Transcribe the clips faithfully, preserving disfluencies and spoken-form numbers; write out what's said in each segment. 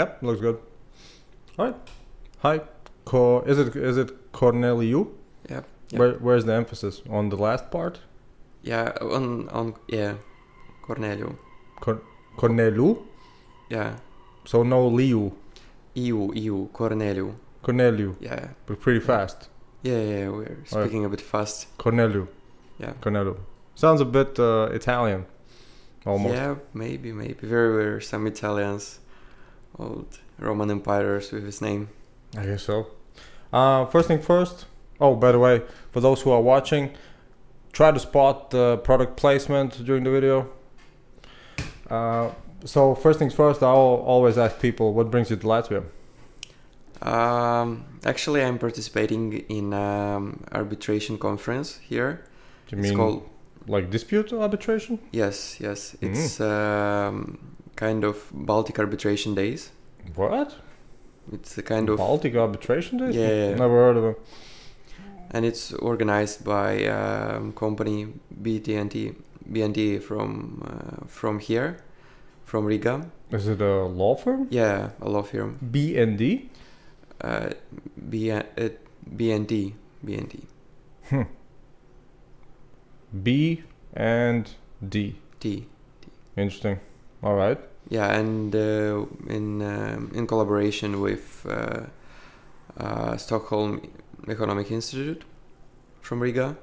Yep, looks good. All right. Hi. Cor is it is it Corneliu? Yeah. Yep. Where where's the emphasis on the last part? Yeah, on on yeah, Corneliu. Cor Corneliu. Yeah. So no Liu. Iu Iu Corneliu. Corneliu. Yeah. We're pretty fast. Yeah, yeah, we're speaking right. a bit fast. Corneliu. Yeah. Corneliu. Sounds a bit uh, Italian. Almost. Yeah, maybe, maybe. There were some Italians, old Roman emperors with his name. I guess so. Uh, first thing first. Oh, by the way, for those who are watching, try to spot the product placement during the video. Uh, so first things first, I'll always ask people, what brings you to Latvia? Um, actually, I'm participating in um, arbitration conference here. You mean it's called like dispute arbitration? Yes, yes. Mm. It's um, kind of Baltic arbitration days. What? It's a kind of Baltic arbitration days. Yeah, yeah, yeah. Never heard of them. And it's organized by um, company B T N T, B T N T from uh, from here, from Riga. Is it a law firm? Yeah, a law firm. B N D. Uh, B uh, BNT BNT. Hmm. B and D. T. Interesting. All right. Yeah, and uh, in um, in collaboration with uh, uh, Stockholm Economic Institute from Riga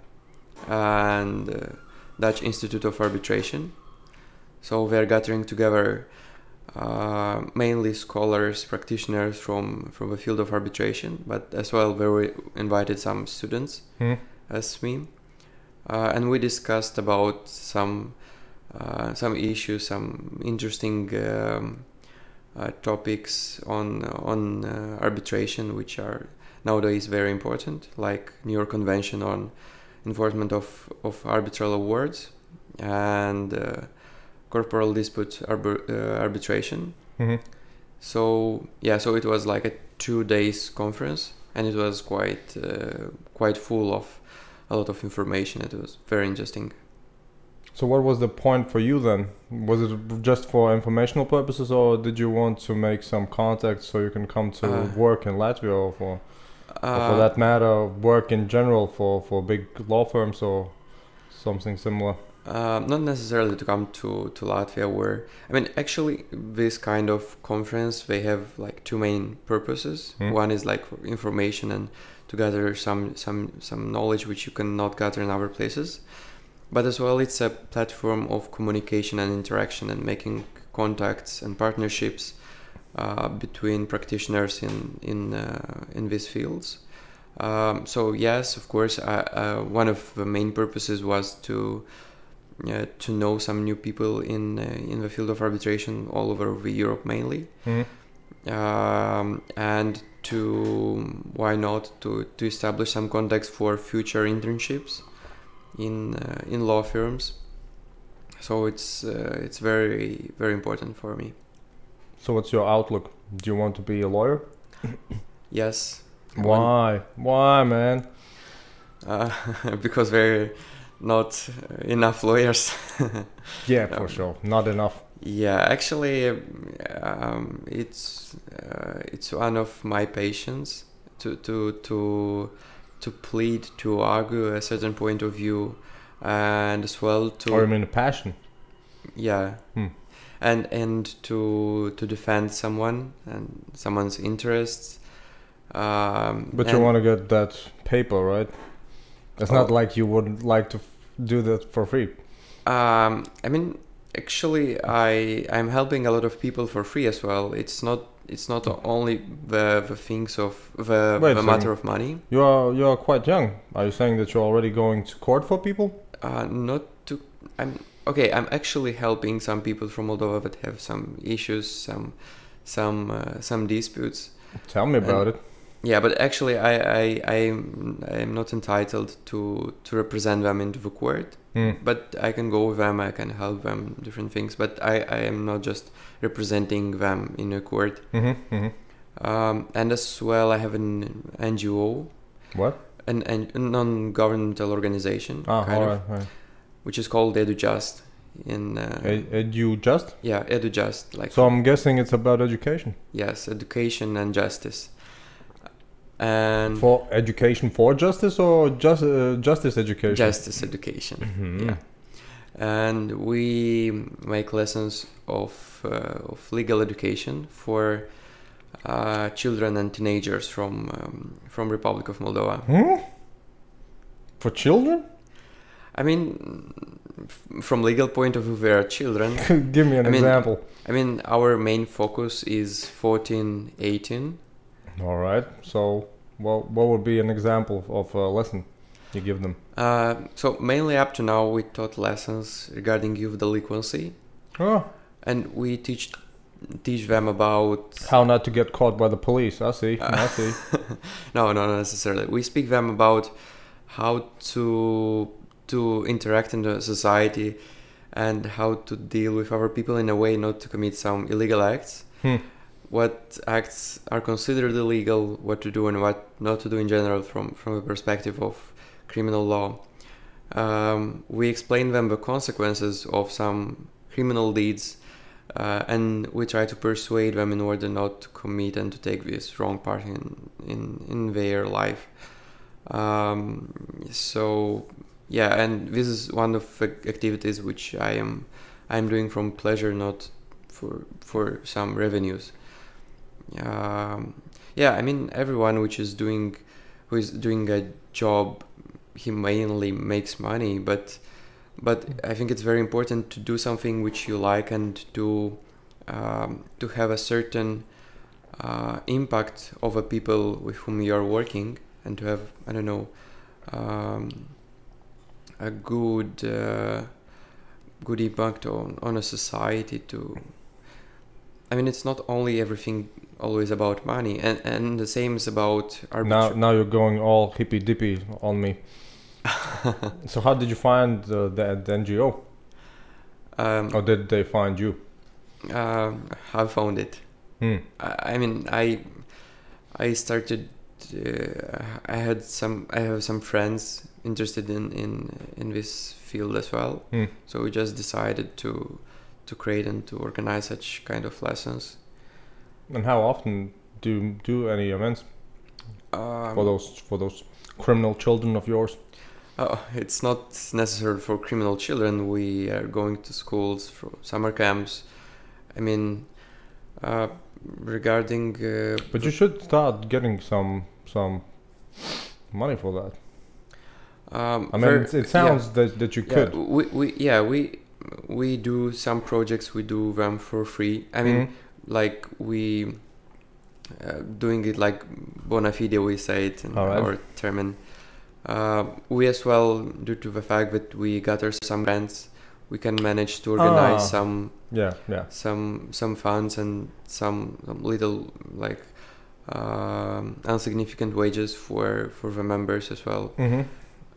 and uh, Dutch Institute of Arbitration, so they're gathering together. Uh, mainly scholars, practitioners from from the field of arbitration, but as well we were invited some students mm. as me, uh, and we discussed about some uh, some issues, some interesting um, uh, topics on on uh, arbitration, which are nowadays very important, like New York Convention on enforcement of of arbitral awards and. Uh, Corporal dispute arbor, uh, arbitration. Mm-hmm. So yeah, so it was like a two days conference, and it was quite uh, quite full of a lot of information. It was very interesting. So what was the point for you then? Was it just for informational purposes, or did you want to make some contacts so you can come to uh, work in Latvia, or for, uh, or for that matter, work in general for for big law firms or something similar? Uh, not necessarily to come to, to Latvia where, I mean, actually this kind of conference, they have like two main purposes. Mm. One is like information and to gather some, some, some knowledge which you cannot gather in other places. But as well, it's a platform of communication and interaction and making contacts and partnerships uh, between practitioners in, in, uh, in these fields. Um, so yes, of course, uh, uh, one of the main purposes was to Uh, to know some new people in uh, in the field of arbitration all over the Europe mainly, mm-hmm. um, and to why not to to establish some contacts for future internships in uh, in law firms. So it's uh, it's very very important for me. So what's your outlook? Do you want to be a lawyer? Yes. Why? Why, man? Uh, because very. Not enough lawyers. Yeah, for um, sure, not enough. Yeah, actually, um, it's uh, it's one of my passions to to to to plead, to argue a certain point of view, and as well to. Or I mean, a passion. Yeah, hmm. and and to to defend someone and someone's interests. Um, but you want to get that paper, right? It's oh. not like you would like to f do that for free. Um, I mean, actually, I I'm helping a lot of people for free as well. It's not it's not only the the things of the, Wait, the matter of money. You are you are quite young. Are you saying that you're already going to court for people? Uh, not to. I'm okay. I'm actually helping some people from Moldova that have some issues, some some uh, some disputes. Tell me about and, it. Yeah, but actually, I I I am not entitled to to represent them in the court. Mm. But I can go with them. I can help them different things. But I I am not just representing them in a court. Mm-hmm, mm-hmm. Um, and as well, I have an N G O. What? An, an non-governmental organization, ah, kind all right, of, right. which is called Edujust in uh, Edujust. Yeah, Edujust. Like. So I'm guessing it's about education. Yes, education and justice. And for education for justice or just uh, justice education. Justice education. Mm-hmm. Yeah. And we make lessons of, uh, of legal education for uh, children and teenagers from um, from Republic of Moldova. Hmm? For children? I mean, f from legal point of view, they are children. Give me an I example. Mean, I mean, our main focus is fourteen, eighteen. All right. So what, what would be an example of a lesson you give them? Uh, so mainly up to now we taught lessons regarding youth delinquency. Oh. And we teach teach them about... How not to get caught by the police. I see. Uh, I see. No, not necessarily. We speak them about how to, to interact in the society and how to deal with other people in a way not to commit some illegal acts. Hmm. What acts are considered illegal, what to do and what not to do in general from, from the perspective of criminal law. Um, we explain them the consequences of some criminal deeds uh, and we try to persuade them in order not to commit and to take this wrong part in, in, in their life. Um, so, yeah, and this is one of the activities which I am I'm doing from pleasure, not for, for some revenues. Um, yeah, I mean, everyone which is doing who is doing a job, he mainly makes money, but but I think it's very important to do something which you like and to um, to have a certain uh, impact over people with whom you are working and to have, I don't know, um, a good uh, good impact on on a society. To I mean, it's not only everything always about money, and and the same is about arbitration. Now, now you're going all hippy dippy on me. So how did you find uh, the, the N G O? Um, or did they find you? Uh, I found it. Hmm. I, I mean, I I started. Uh, I had some. I have some friends interested in in in this field as well. Hmm. So we just decided to. to create and to organize such kind of lessons. And how often do you do any events um, for those for those criminal children of yours? Oh, it's not necessary for criminal children. We are going to schools for summer camps. I mean, uh, regarding. Uh, but you should start getting some some money for that. Um, I mean, for, it, it sounds yeah. that that you yeah, could. We we yeah we. We do some projects. We do them for free. I mean, mm-hmm. like we uh, doing it like bona fide. We say it in right. our German. Uh, we as well, due to the fact that we got her some grants, we can manage to organize ah. some yeah yeah some some funds and some, some little like um, insignificant wages for for the members as well. Mm-hmm.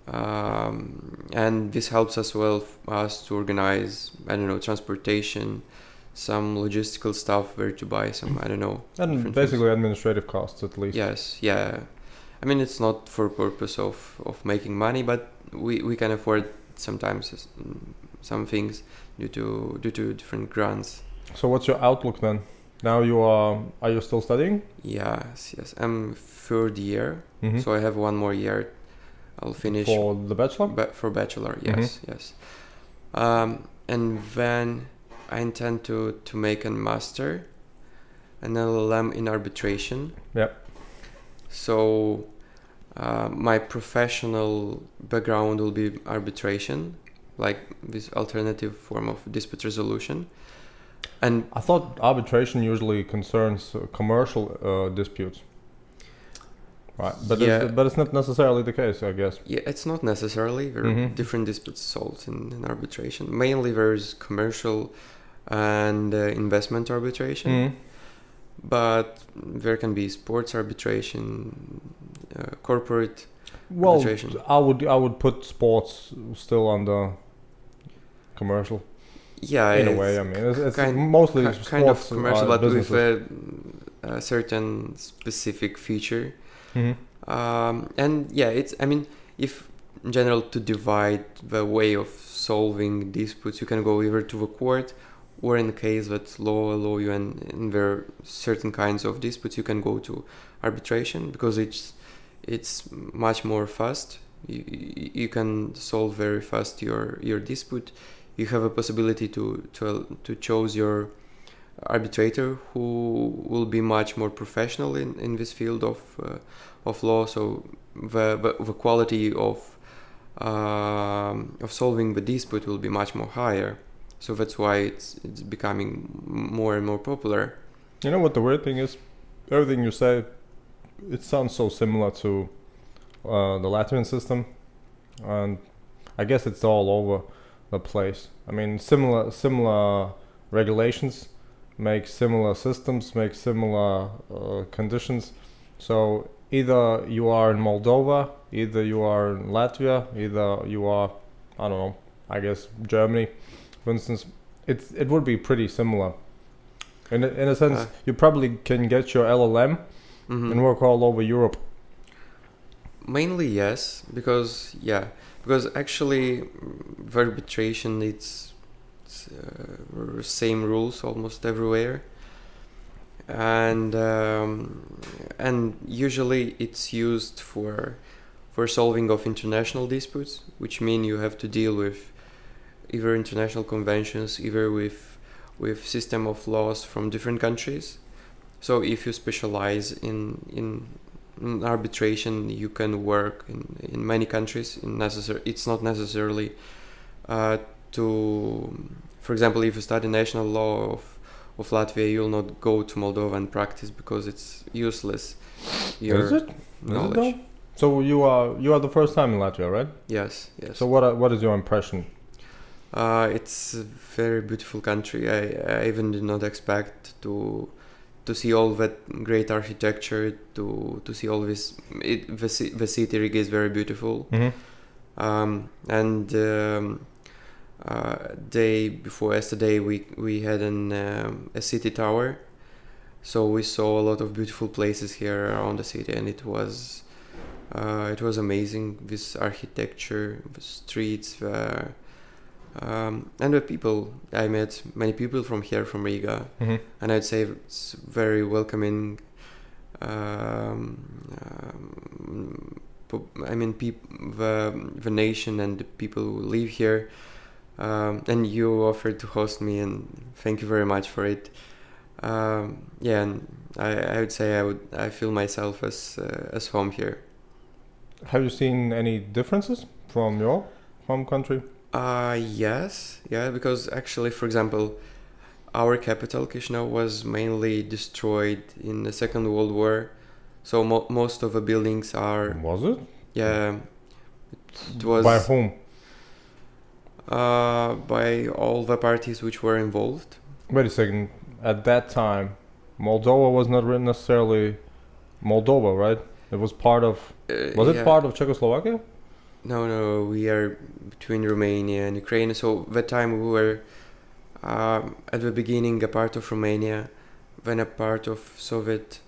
Um, and this helps as well us to organize, I don't know, transportation, some logistical stuff, where to buy some, I don't know. And basically things. Administrative costs at least. Yes, yeah. I mean, it's not for purpose of, of making money, but we, we can afford sometimes some things due to, due to different grants. So what's your outlook then? Now you are, are you still studying? Yes, yes. I'm third year, mm-hmm. so I have one more year. I'll finish for the bachelor. Ba for bachelor, yes, mm-hmm. yes. Um, and then I intend to to make a master, an L L M in arbitration. Yep. So uh, my professional background will be arbitration, like this alternative form of dispute resolution. And I thought arbitration usually concerns uh, commercial uh, disputes. Right. But, yeah. it's, but it's not necessarily the case, I guess. Yeah, it's not necessarily. There are mm-hmm. different disputes solved in, in arbitration. Mainly there's commercial and uh, investment arbitration. Mm-hmm. But there can be sports arbitration, uh, corporate well, arbitration. Well, I would, I would put sports still under commercial. Yeah. In a way, I mean. It's, it's kind, mostly sports. Kind of commercial, but businesses. With a, a certain specific feature. Mm-hmm. um and yeah it's I mean if in general, to divide the way of solving disputes. You can go either to the court, or in the case that law allow you, and in there are certain kinds of disputes, you can go to arbitration, because it's it's much more fast. You, you can solve very fast your your dispute. You have a possibility to to to choose your arbitrator who will be much more professional in, in this field of uh, of law. So the the, the quality of uh, of solving the dispute will be much more higher. So that's why it's it's becoming more and more popular. You know what the weird thing is? Everything you say, it sounds so similar to uh, the Latvian system, and I guess it's all over the place. I mean, similar similar regulations make similar systems, make similar uh, conditions. So either you are in Moldova, either you are in Latvia, either you are, I don't know, I guess Germany. For instance, it's, it would be pretty similar. In, in a sense, uh, you probably can get your L L M mm-hmm. and work all over Europe. Mainly, yes, because, yeah, because actually the arbitration, it's, it's uh, same rules almost everywhere. And, um, and usually it's used for, for solving of international disputes, which mean you have to deal with either international conventions, either with with system of laws from different countries. So if you specialize in in, in arbitration, you can work in, in many countries. In necessary, it's not necessarily uh, to, for example, if you study national law of of Latvia, you'll not go to Moldova and practice because it's useless. Your Is it? Knowledge. Is it though? So you are you are the first time in Latvia, right? Yes. Yes. So what are, what is your impression? Uh, it's a very beautiful country. I, I even did not expect to to see all that great architecture, to to see all this. It, the, the city Riga is very beautiful. Mm-hmm. um, and um, uh, day before yesterday we we had an um, a city tour, so we saw a lot of beautiful places here around the city, and it was uh, it was amazing. This architecture, the streets, the Um, and the people. I met many people from here, from Riga, mm-hmm. and I'd say it's very welcoming. Um, um, I mean, peop the, the nation and the people who live here, um, and you offered to host me, and thank you very much for it. Um, yeah, and I, I would say I would I feel myself as uh, as home here. Have you seen any differences from your home country? Uh, yes, yeah, because actually, for example, our capital, Chisinau, was mainly destroyed in the Second World War, so mo most of the buildings are... Was it? Yeah, it was... By whom? Uh, by all the parties which were involved. Wait a second, at that time, Moldova was not necessarily Moldova, right? It was part of... Uh, was it yeah. part of Czechoslovakia? No, no, we are between Romania and Ukraine. So that time we were um, at the beginning a part of Romania, then a part of Soviet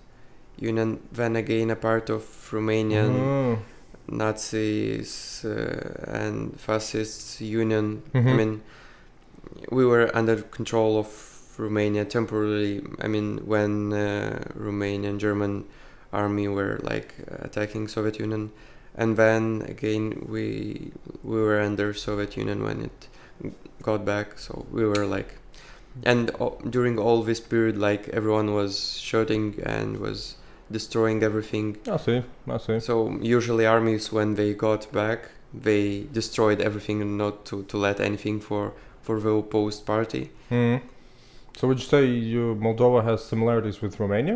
Union, then again a part of Romanian mm. Nazis uh, and fascists union. Mm-hmm. I mean, we were under control of Romania temporarily. I mean, when uh, Romanian German army were like attacking Soviet Union. And then again, we we were under Soviet Union when it got back. So we were like, and uh, during all this period, like everyone was shooting and was destroying everything. I see, I see. So usually armies, when they got back, they destroyed everything, not to to let anything for for the opposed party. Mm-hmm. So would you say you Moldova has similarities with Romania?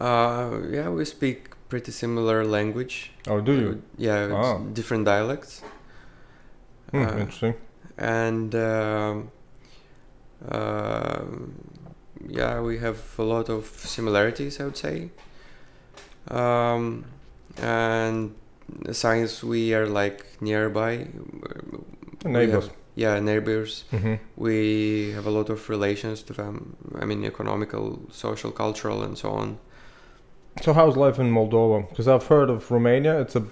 Uh, yeah, we speak pretty similar language. Oh, do you? Yeah, it's ah. different dialects. Mm, uh, interesting. And uh, uh, yeah, we have a lot of similarities, I would say. Um, and since we are like nearby, neighbors. Have, yeah, neighbors. Mm-hmm. We have a lot of relations to them. I mean, economical, social, cultural, and so on. So how's life in Moldova? Because I've heard of Romania, it's a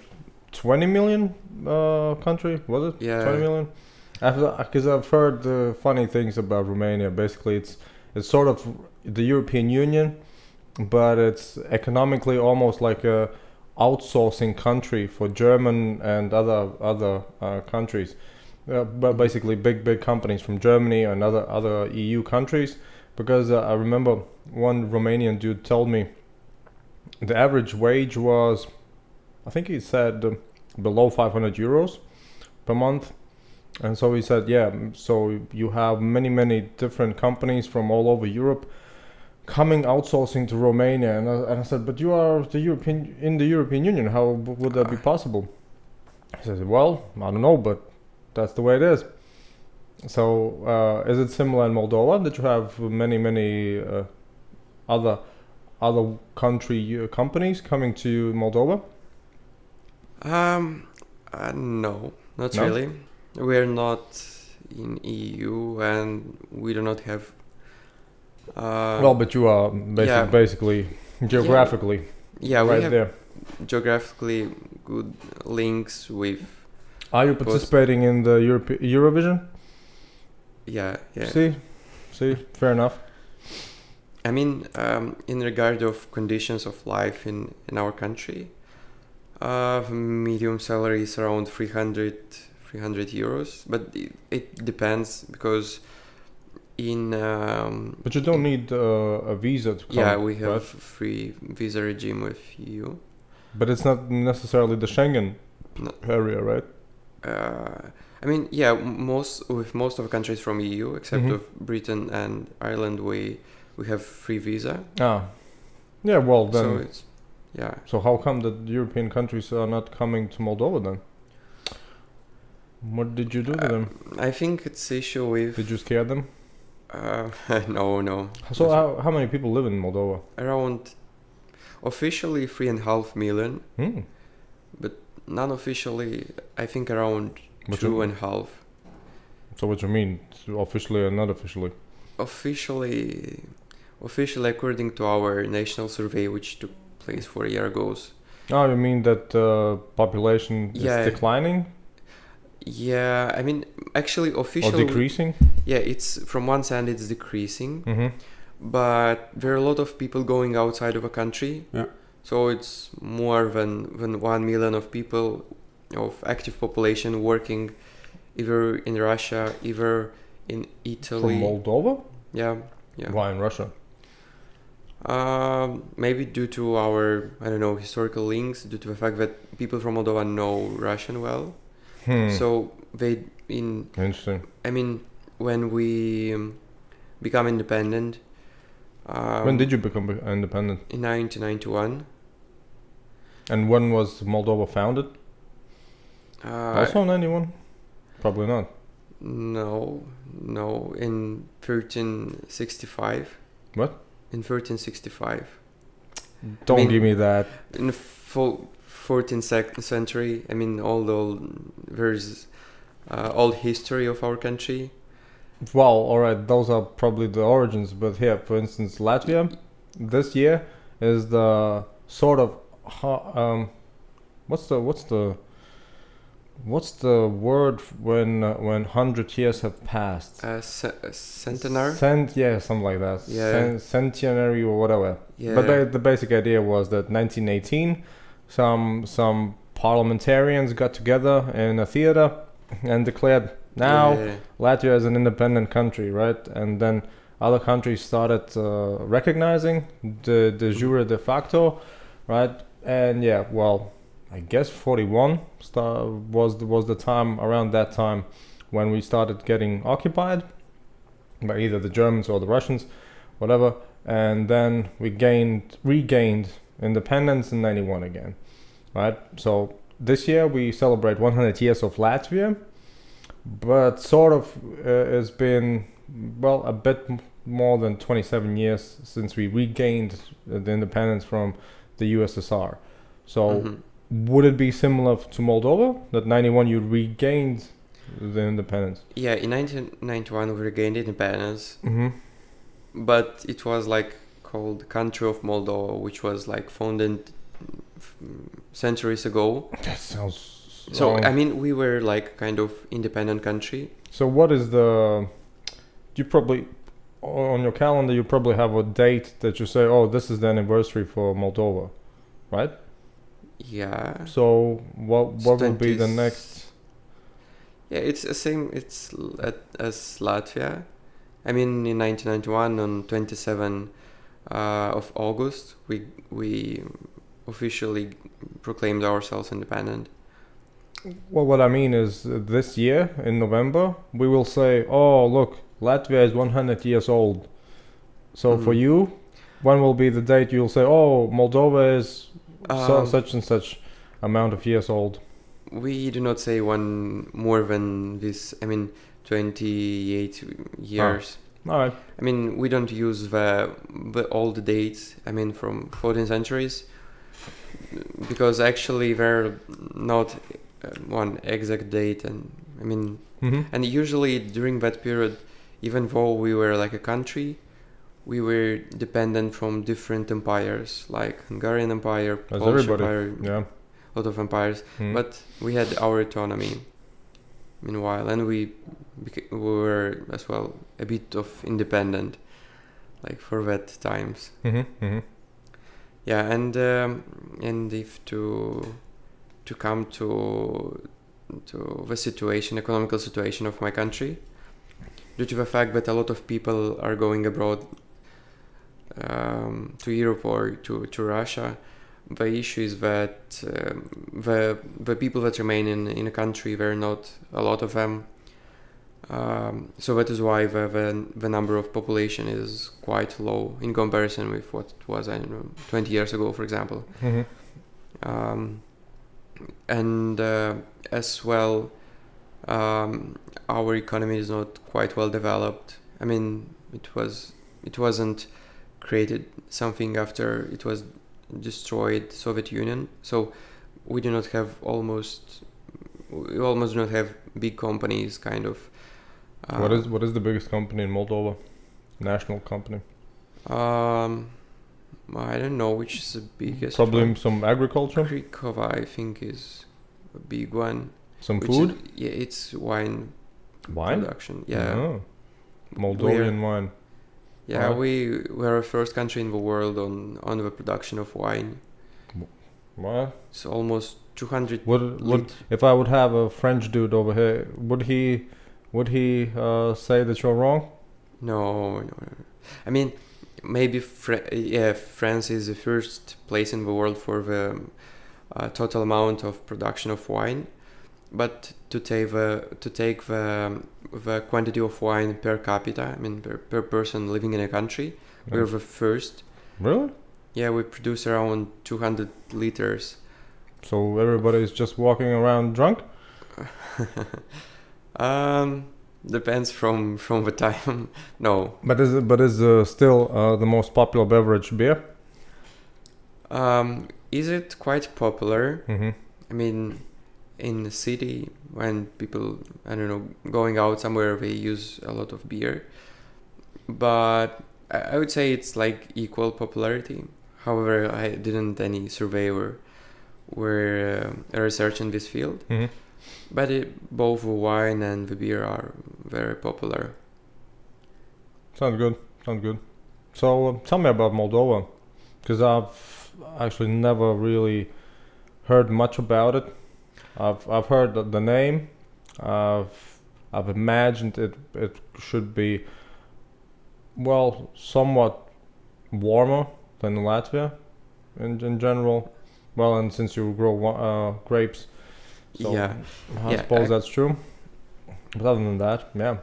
twenty million uh, country, was it? Yeah. twenty million? Because I've, I've heard uh, funny things about Romania. Basically, it's it's sort of the European Union, but it's economically almost like a outsourcing country for German and other other uh, countries. Uh, but basically, big big companies from Germany and other other E U countries. Because uh, I remember one Romanian dude told me the average wage was, I think he said, uh, below five hundred euros per month. And so he said, yeah, so you have many, many different companies from all over Europe coming outsourcing to Romania. And I, and I said, but you are the European in the European Union. How would that be possible? He says, well, I don't know, but that's the way it is. So uh, is it similar in Moldova that you have many, many uh, other other country uh, companies coming to Moldova? Um, uh, no, not no? really. We're not in E U and we do not have... Uh, well, but you are basic, yeah, basically geographically yeah, yeah, right we have there. Geographically good links with... Are you participating in the Europe Eurovision? Yeah, yeah. See? See? Fair enough. I mean, um, in regard of conditions of life in, in our country, uh, medium salary is around three hundred euros, but it, it depends because in um, but you don't need uh, a visa to come. Yeah, we have right? free visa regime with E U, but it's not necessarily the Schengen no. area, right? Uh, I mean, yeah, most with most of the countries from E U, except mm-hmm. of Britain and Ireland, we we have free visa. Ah, yeah. Well, then. So it's, yeah. So how come that European countries are not coming to Moldova then? What did you do to them? Uh, I think it's issue with... Did you scare them? Uh, no, no. So how, how many people live in Moldova? Around officially three and a half million. Mm. But non-officially, I think around what two you, and a half. So what you mean? Officially and not officially? Officially, officially according to our national survey, which took place four years ago. Oh, you mean that uh, population yeah. is declining? Yeah, I mean, actually, officially... Or decreasing? Yeah, it's from one side it's decreasing, mm-hmm. but there are a lot of people going outside of a country. Yeah. So it's more than, than one million of people, of active population working either in Russia, either in Italy. From Moldova? Yeah. yeah. Why in Russia? Uh, maybe due to our, I don't know, historical links, due to the fact that people from Moldova know Russian well. Hmm. So they in Interesting. I mean, when we um, become independent. Um, when did you become independent? In nineteen ninety-one. And when was Moldova founded? Uh, also ninety-one. Probably not. No, no. In thirteen sixty-five. What? In thirteen sixty-five. Don't I mean, give me that. In full. fourteenth century, I mean, although there's uh, old history of our country. Well, all right, those are probably the origins, but here, for instance, Latvia, this year is the sort of um, what's the what's the what's the word when uh, when hundred years have passed? Uh, centenary. Cent, yeah, something like that. Yeah. Cent centenary or whatever. Yeah. But the, the basic idea was that nineteen eighteen. Some some parliamentarians got together in a theater and declared, now yeah. Latvia is an independent country, right? And then other countries started uh, recognizing the de jure de facto, right? And yeah, well, I guess forty-one star was the, was the time around that time when we started getting occupied by either the Germans or the Russians, whatever. And then we gained regained. Independence in ninety-one again, right? So this year we celebrate one hundred years of Latvia, but sort of uh, it's been, well, a bit more than twenty-seven years since we regained the independence from the U S S R. So mm-hmm. would it be similar to Moldova, that ninety-one you regained the independence? Yeah, in nineteen ninety-one we regained independence, mm-hmm. but it was like called Country of Moldova, which was like founded centuries ago. That sounds wrong. So I mean, we were like kind of independent country. So what is the? You probably on your calendar you probably have a date that you say, oh, this is the anniversary for Moldova, right? Yeah. So what what would be the next? Yeah, it's the same. It's as Latvia. I mean, in nineteen ninety-one, on twenty-seventh uh, of August, we we officially proclaimed ourselves independent. Well, what I mean is, this year in November, we will say, "Oh, look, Latvia is one hundred years old." So mm-hmm. for you, when will be the date you'll say, "Oh, Moldova is um, so, such and such amount of years old"? We do not say one more than this. I mean, twenty-eight years. Oh. All right. I mean, we don't use the the old dates. I mean, from fourteen centuries, because actually they're not one exact date, and I mean, mm-hmm. and usually during that period, even though we were like a country, we were dependent from different empires, like Hungarian Empire, Polish Empire, yeah. lot of empires, mm. but we had our autonomy meanwhile, and we, we were as well a bit of independent, like for that times. Mm-hmm, mm-hmm. Yeah, and um, and if to to come to to the situation, economical situation of my country, due to the fact that a lot of people are going abroad um, to Europe or to to Russia. The issue is that um, the the people that remain in in a country, there are not a lot of them, um, so that is why the, the the number of population is quite low in comparison with what it was, I don't know, twenty years ago, for example. Mm-hmm. um, and uh, as well, um, our economy is not quite well developed. I mean, it was it wasn't created something after it was destroyed Soviet Union, so we do not have almost we almost do not have big companies, kind of. Uh, what is what is the biggest company in Moldova? National company? Um, I don't know which is the biggest. Probably one. Some agriculture. Cricova, I think, is a big one. Some food? Is, yeah, it's wine. Wine production. Yeah. Oh. Moldovan wine. Yeah, we were the first country in the world on, on the production of wine. What? It's almost two hundred. Would, would, if I would have a French dude over here, would he would he uh, say that you're wrong? No, no, no. I mean, maybe Fra yeah, France is the first place in the world for the uh, total amount of production of wine, but to take the to take the the quantity of wine per capita, I mean per, per person living in a country, yeah. we're the first. Really? Yeah, we produce around two hundred liters. So everybody is just walking around drunk? um, depends from from the time. No. But is it, but is uh, still uh, the most popular beverage beer? Um, is it quite popular? Mm-hmm. I mean, in the city, when people, I don't know, going out somewhere, they use a lot of beer. But I would say it's like equal popularity. However, I didn't any survey or, or uh, research in this field. Mm-hmm. But it, both the wine and the beer are very popular. Sounds good. Sounds good. So uh, tell me about Moldova, because I've actually never really heard much about it. I've I've heard the name. I've I've imagined it it should be, well, somewhat warmer than Latvia, in in general. Well, and since you grow uh, grapes, so yeah, I yeah, suppose I, that's true. But other than that, yeah.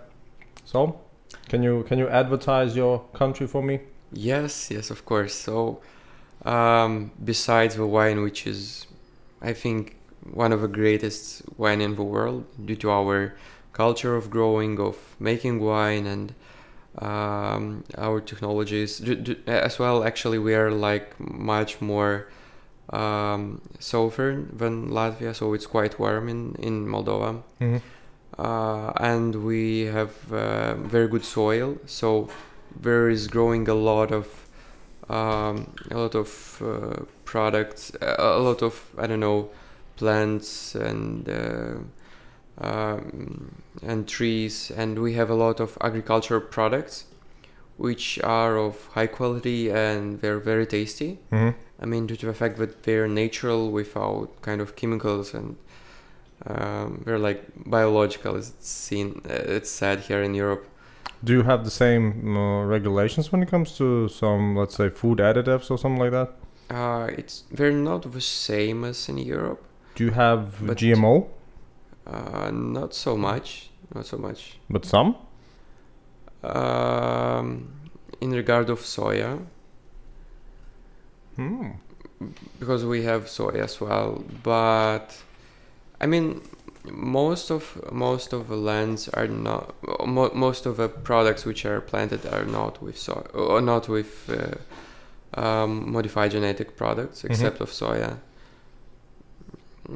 So, can you can you advertise your country for me? Yes, yes, of course. So, um, besides the wine, which is, I think, one of the greatest wine in the world due to our culture of growing, of making wine, and um, our technologies d d as well. Actually, we are like much more um, southern than Latvia, so it's quite warm in, in Moldova. Mm-hmm. uh, and we have uh, very good soil, so there is growing a lot of um, a lot of uh, products, a lot of, I don't know, plants and uh, um, and trees, and we have a lot of agricultural products which are of high quality and they're very tasty. Mm-hmm. I mean, due to the fact that they're natural without kind of chemicals, and um, they're like biological, as it's seen, it's said here in Europe. Do you have the same uh, regulations when it comes to some, let's say, food additives or something like that? Uh, it's they're not the same as in Europe. Do you have G M O? Uh, not so much, not so much. But some? Um, in regard of soya. Hmm. Because we have soya as well, but I mean, most of most of the lands are not. Mo most of the products which are planted are not with soya, or not with uh, um, modified genetic products, except mm-hmm. of soya.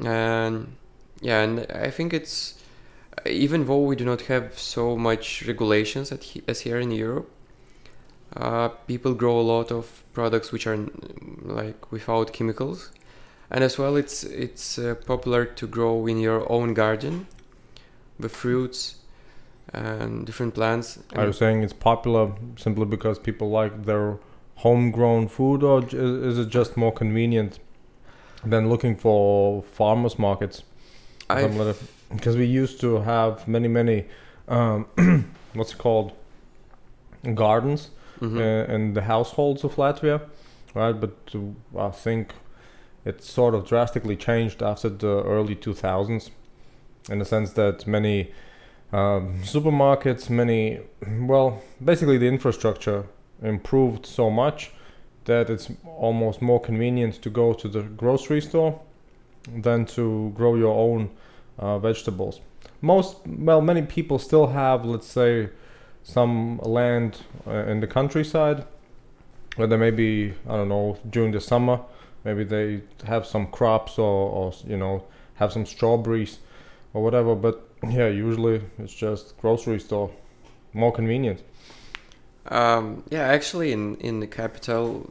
And yeah, and I think it's, even though we do not have so much regulations at he as here in Europe. Uh, people grow a lot of products which are like without chemicals, and as well it's it's uh, popular to grow in your own garden the fruits and different plants. Are you saying it's popular simply because people like their homegrown food, or is it just more convenient than looking for farmers markets? Because we used to have many many um, what's it called, gardens. Mm-hmm. uh, in the households of Latvia, right? But uh, I think it sort of drastically changed after the early two thousands, in the sense that many um, supermarkets, many, well, basically the infrastructure improved so much that it's almost more convenient to go to the grocery store than to grow your own uh, vegetables. Most, well, many people still have, let's say, some land uh, in the countryside where they maybe, I don't know, during the summer, maybe they have some crops, or, or you know, have some strawberries or whatever. But yeah, usually it's just grocery store, more convenient. Um, yeah, actually in, in the capital,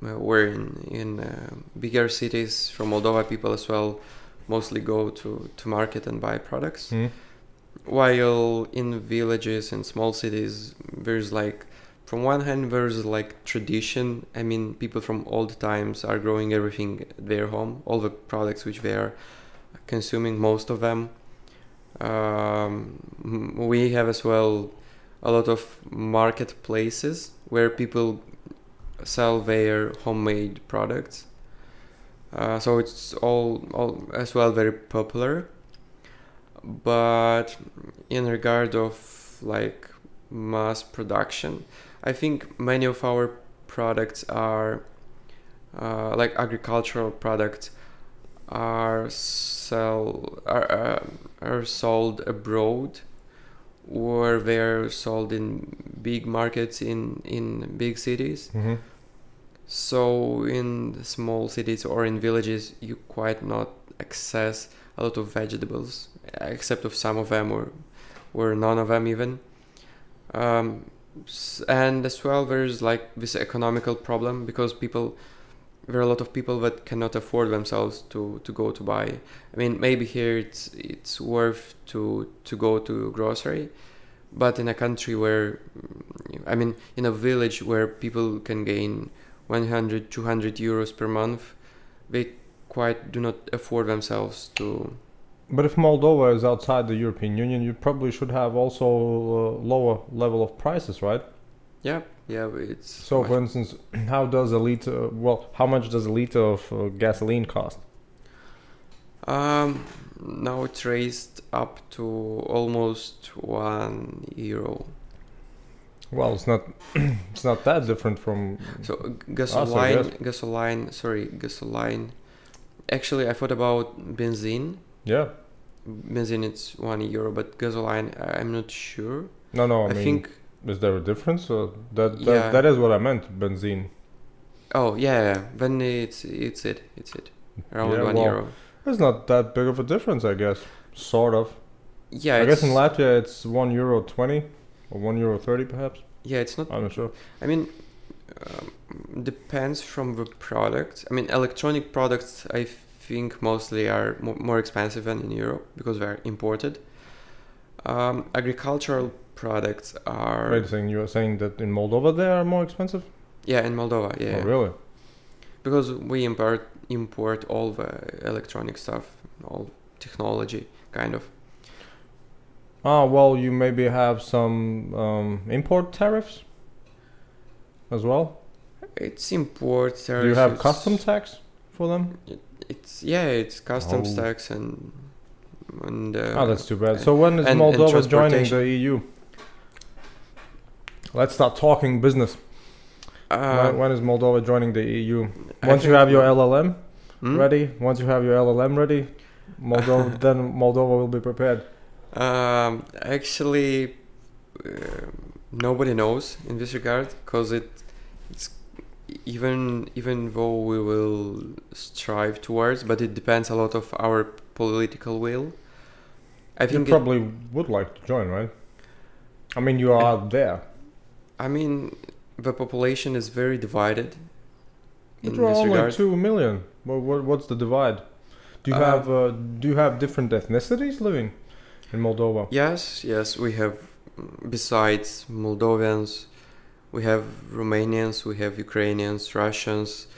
where in, in uh, bigger cities from Moldova, people as well mostly go to, to market and buy products. Mm. While in villages and small cities, there's like, from one hand, there's like tradition. I mean, people from old times are growing everything at their home, all the products which they are consuming, most of them. Um, we have as well a lot of marketplaces where people sell their homemade products. Uh, so it's all, all as well very popular. But in regard of like mass production, I think many of our products are uh, like agricultural products are sell are, uh, are sold abroad, or they're sold in big markets in in big cities. Mm-hmm. So in small cities or in villages, you quite not access a lot of vegetables, except of some of them, or or none of them even. Um, and as well, there's like this economical problem, because people, there are a lot of people that cannot afford themselves to to go to buy. I mean, maybe here it's it's worth to to go to grocery, but in a country where, I mean, in a village where people can gain one hundred, two hundred euros per month, they quite do not afford themselves to. But if Moldova is outside the European Union, you probably should have also a lower level of prices, right? Yeah, yeah, it's. So, for instance, how does a liter? Well, how much does a liter of uh, gasoline cost? Um, now it's raised up to almost one euro. Well, it's not, it's not that different from. So gasoline, us, gasoline. Sorry, gasoline. Actually, I thought about benzene. Yeah, benzene it's one euro, but gasoline I'm not sure. No, no, I, I mean, think is there a difference? Or that that, yeah. that is what I meant. Benzene. Oh yeah, then it's it's it it's it around yeah, one well, euro. It's not that big of a difference, I guess. Sort of. Yeah, I guess in Latvia it's one euro twenty or one euro thirty, perhaps. Yeah, it's not. I'm not sure. I mean, Um, depends from the product. I mean, electronic products, I think mostly are mo more expensive than in Europe because they're imported. Um, agricultural products are... Wait a second, you are saying that in Moldova they are more expensive? Yeah, in Moldova, yeah. Oh, really? Because we import, import all the electronic stuff, all technology, kind of. Ah, well, you maybe have some um, import tariffs as well? It's import tariffs. Do you have custom tax for them? It, it's Yeah, it's customs oh. tax and... and uh, oh, that's too bad. So when is and, Moldova and joining the E U? Let's start talking business. Uh, when, when is Moldova joining the E U? Once you have your L L M hmm? ready, once you have your L L M ready, Moldova, then Moldova will be prepared. Um, actually, uh, nobody knows in this regard, because it, it's even even though we will strive towards, but it depends a lot of our political will. I think you probably it, would like to join, right? I mean, you are I, there. I mean, the population is very divided. But in there are only regard. two million. Well, what, what's the divide? Do you uh, have uh, do you have different ethnicities living in Moldova? Yes, yes, we have, besides Moldovians, we have Romanians, we have Ukrainians, Russians,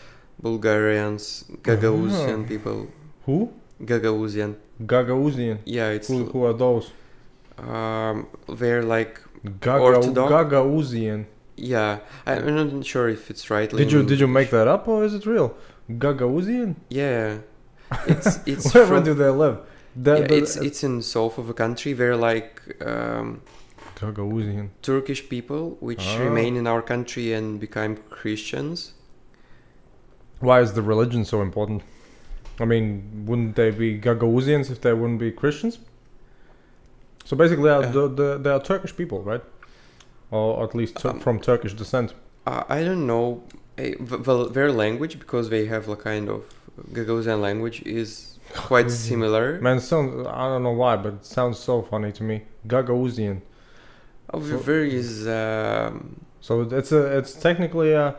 Bulgarians, Gagauzian oh. people. Who? Gagauzian. Gagauzian? Yeah, it's... Who, who are those? Um, they're like Gaga Orthodox. Gagauzian. Yeah, I'm not sure if it's right. Did you, did you make that up or is it real? Gagauzian? Yeah. It's, it's Where from... do they live? The, yeah, the, it's it's in south of the country. They're like um, Turkish people, which ah. remain in our country and become Christians. Why is the religion so important? I mean, wouldn't they be Gagauzians if they wouldn't be Christians? So basically, they are, uh, the, the, they are Turkish people, right? Or at least um, from Turkish descent. I don't know I, the, their language, because they have a kind of Gagauzian language is. Quite similar. Man, sounds, I don't know why, but it sounds so funny to me. Gagauzian. Oh, so, there is... Um, so it's a, it's technically a,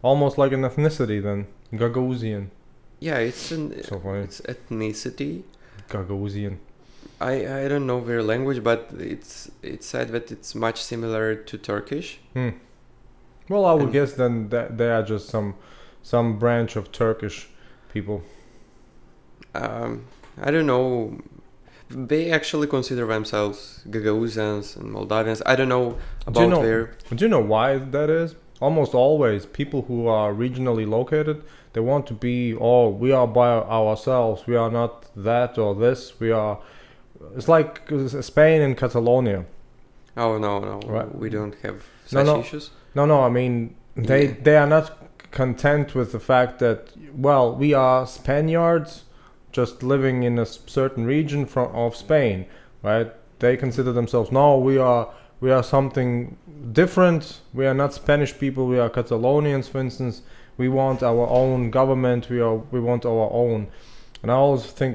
almost like an ethnicity then. Gagauzian. Yeah, it's an so funny. It's ethnicity. Gagauzian. I, I don't know their language, but it's, it's said that it's much similar to Turkish. Hmm. Well, I would and, guess then that they are just some some branch of Turkish people. Um, I don't know. They actually consider themselves Gagauzians and Moldavians. I don't know about do you know, their... Do you know why that is? Almost always, people who are regionally located, they want to be, oh, we are by ourselves. We are not that or this. We are... It's like Spain and Catalonia. Oh, no, no. Right? We don't have such no, no. issues. No, no. I mean, they, yeah. they are not content with the fact that, well, we are Spaniards... just living in a certain region from of Spain, right? They consider themselves, no, we are we are something different. We are not Spanish people. We are Catalonians, for instance. We want our own government. We are we want our own. And I always think,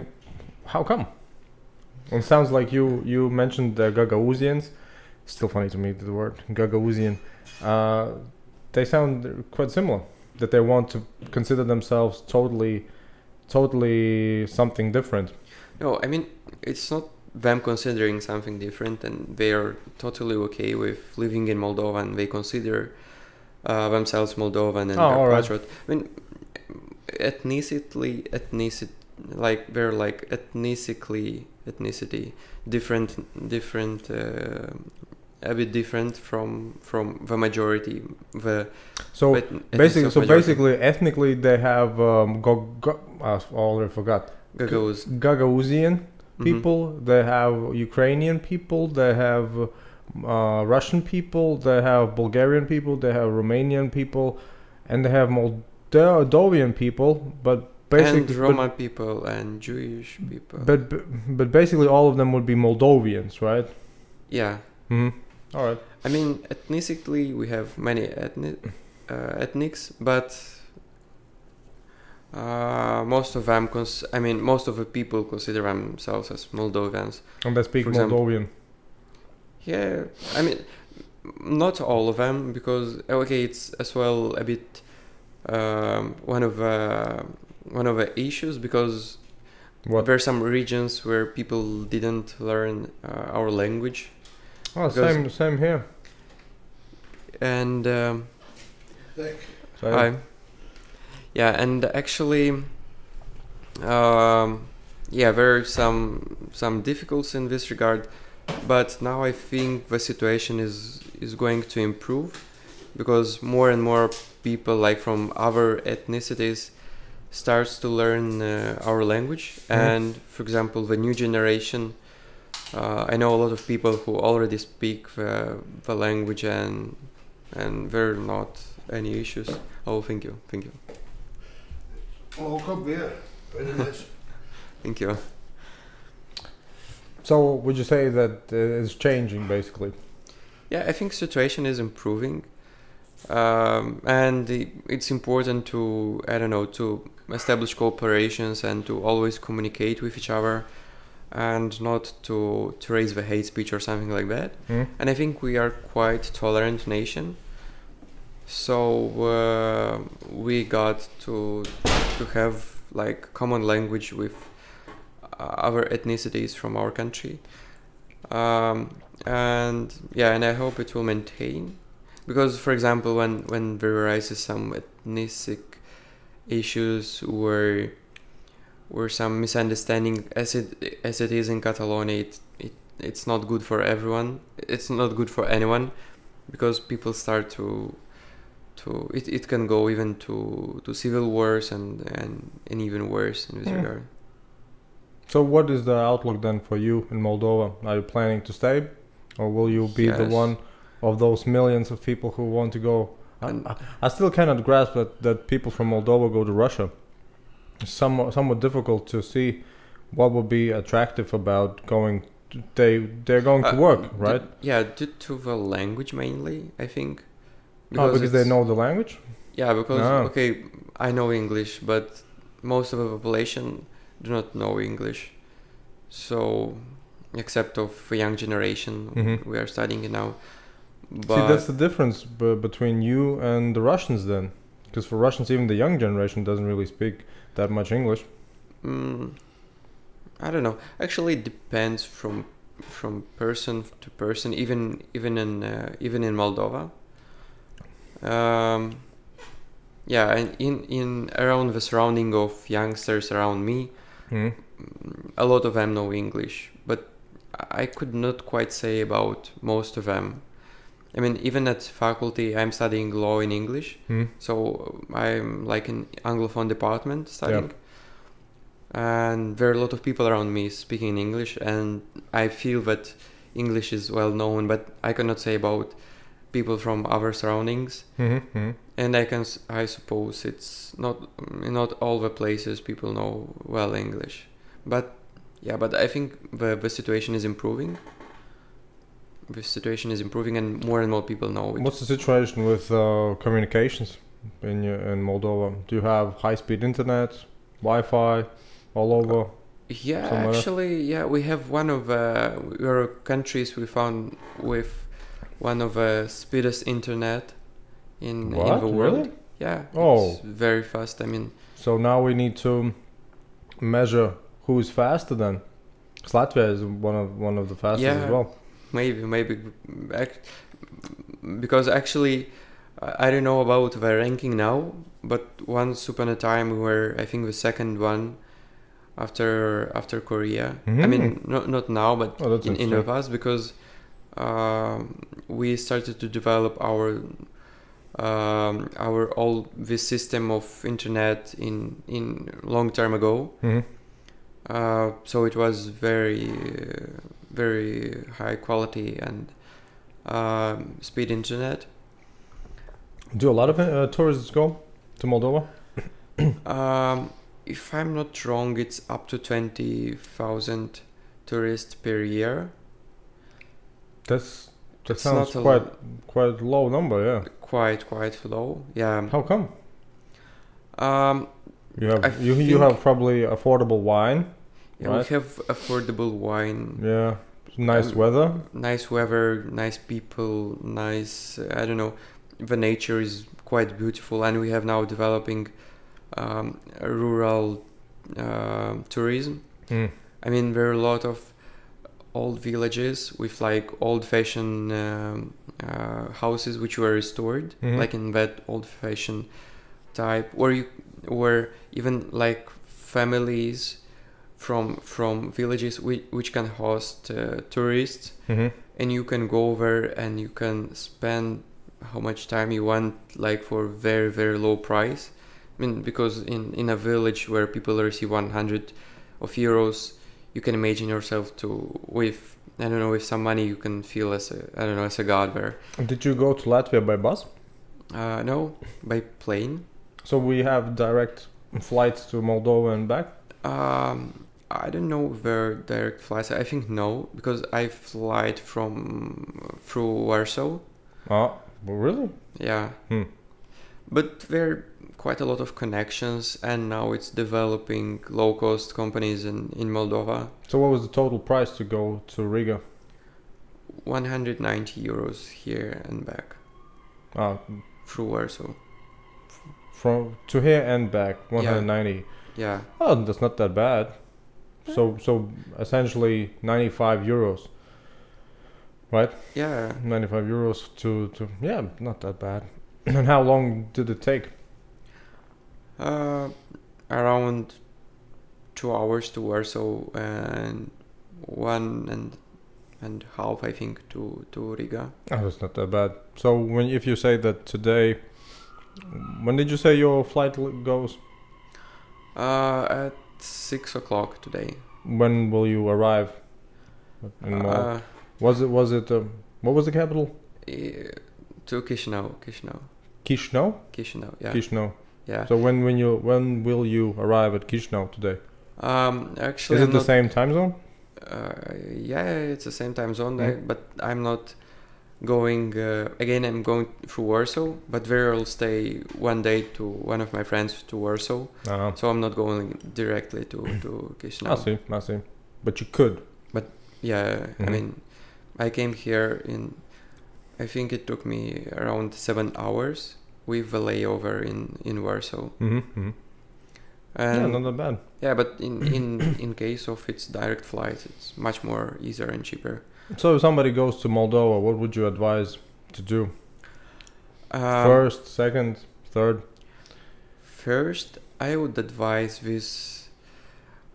how come? It sounds like you you mentioned the Gagauzians. Still funny to me the word Gagauzian. Uh, they sound quite similar. That they want to consider themselves totally. Totally something different. No, I mean, it's not them considering something different, and they are totally okay with living in Moldova, and they consider uh, themselves Moldovan and oh, patriot. Right. I mean, ethnically, ethnicity, like they're like ethnically, ethnicity, different, different, uh, a bit different from from the majority. The so basically, so majority. basically, ethnically, they have um, go. go I already forgot. Gagauz. Gagauzian people. Mm-hmm. They have Ukrainian people. They have uh, Russian people. They have Bulgarian people. They have Romanian people, and they have Moldovan people. But basically, and Roma but, people and Jewish people. But but basically, all of them would be Moldovians, right? Yeah. Mm-hmm. All right. I mean, ethnically, we have many ethnic uh, ethnics, but. Uh, most of them, cons I mean, most of the people consider themselves as Moldovians. And they speak Moldovan. Yeah, I mean, not all of them, because okay, it's as well a bit um, one of uh, one of the issues, because what? There are some regions where people didn't learn uh, our language. Oh, same, same here. And um, hi. Yeah, and actually, um, yeah, there are some some difficulties in this regard. But now I think the situation is is going to improve, because more and more people, like from other ethnicities, starts to learn uh, our language. Mm. And for example, the new generation, uh, I know a lot of people who already speak the, the language, and and there are not any issues. Oh, thank you, thank you. Oh, cup beer, very nice. Thank you. So would you say that uh, it's changing, basically? Yeah, I think situation is improving, um, and it, it's important to, I don't know, to establish cooperations and to always communicate with each other, and not to, to raise the hate speech or something like that. Mm. And I think we are quite tolerant nation, so uh, we got to to have like common language with other ethnicities from our country, um, and yeah, and I hope it will maintain, because for example, when when there arises some ethnic issues or or some misunderstanding, as it as it is in Catalonia, it, it it's not good for everyone. It's not good for anyone, because people start to to it it can go even to to civil wars and and, and even worse in this yeah. regard. So what is the outlook then for you in Moldova? Are you planning to stay, or will you be yes. the one of those millions of people who want to go? I, I, I still cannot grasp that, that people from Moldova go to Russia. It's somewhat, somewhat difficult to see what would be attractive about going. To, they, they're going uh, to work, right? Yeah, due to the language mainly, I think. Because oh, because they know the language? Yeah, because, ah. okay, I know English, but most of the population do not know English, so except of the young generation mm-hmm. we are studying now. But see, that's the difference b between you and the Russians then, because for Russians even the young generation doesn't really speak that much English. Mm, I don't know. Actually, it depends from from person to person. Even even in uh, even in Moldova. Um, yeah, and in in around the surrounding of youngsters around me. Mm. A lot of them know English, but I could not quite say about most of them. I mean, even at faculty, I'm studying law in English, mm. so I'm like in Anglophone department studying, yep. and there are a lot of people around me speaking in English, and I feel that English is well known, but I cannot say about people from other surroundings, mm-hmm. and I can, I suppose it's not not all the places people know well English, but yeah, but I think the the situation is improving. The situation is improving, and more and more people know it. What's the situation with uh, communications in in Moldova? Do you have high-speed internet, Wi-Fi, all over? Yeah, somewhere? Actually, yeah, we have one of uh, our countries we found with. One of the speediest internet in, in the world. Really? Yeah. Oh. It's very fast, I mean. So now we need to measure who's faster then. Latvia is one of one of the fastest yeah, as well. Maybe, maybe. Because actually, I don't know about the ranking now, but once upon a time we were, I think, the second one after after Korea. Mm-hmm. I mean, not, not now, but oh, in, in the past, because Um, we started to develop our um, our all this system of internet in in long time ago. Mm-hmm. Uh, so it was very uh, very high quality and um, speed internet. Do a lot of uh, tourists go to Moldova? um, if I'm not wrong, it's up to twenty thousand tourists per year. That's, that it's sounds quite lo quite low number, yeah. Quite quite low, yeah. How come? Um, you have you, you have probably affordable wine. Yeah, right? We have affordable wine. Yeah. nice um, weather, nice weather, nice people, nice, I don't know, the nature is quite beautiful, and we have now developing um, rural uh, tourism. Mm. I mean, there are a lot of old villages with like old-fashioned um, uh, houses which were restored, mm-hmm. like in that old-fashioned type, or you, or even like families from from villages which, which can host uh, tourists, mm-hmm. and you can go over and you can spend how much time you want, like for very very low price. I mean, because in in a village where people receive one hundred of euros, you can imagine yourself to with I don't know with some money you can feel as a I don't know as a god there. Did you go to Latvia by bus? Uh, no, by plane. So we have direct flights to Moldova and back. Um, I don't know where direct flights. I think no, because I flight from through Warsaw. Oh, really? Yeah. Hmm. But there are quite a lot of connections, and now it's developing low-cost companies in, in Moldova. So what was the total price to go to Riga? one hundred ninety euros here and back. Oh. Through Warsaw. From to here and back, one hundred ninety. Yeah. Oh, that's not that bad. So, so essentially ninety-five euros. Right? Yeah. ninety-five euros to, to, yeah, not that bad. And how long did it take? Uh, around two hours to Warsaw and one and and half, I think, to, to Riga. Oh, that's not that bad. So when if you say that today, when did you say your flight goes? Uh, at six o'clock today. When will you arrive? In uh, was it was it um, what was the capital? Uh, to Chisinau, Chisinau. Chisinau? Chisinau, yeah. Chisinau. Yeah. So when when you when will you arrive at Chisinau today? Um, actually, is it I'm the not, same time zone? Uh, yeah, it's the same time zone, mm-hmm. I, but I'm not going uh, again. I'm going through Warsaw, but there I'll stay one day to one of my friends to Warsaw. Uh-huh. So I'm not going directly to to Chisinau. I see, I see. But you could. But yeah, mm-hmm. I mean, I came here in. I think it took me around seven hours with a layover in, in Warsaw. Mm-hmm, mm-hmm. And yeah, not that bad. Yeah, but in, in, in case of its direct flights, it's much more easier and cheaper. So if somebody goes to Moldova, what would you advise to do? Um, first, second, third? First, I would advise these,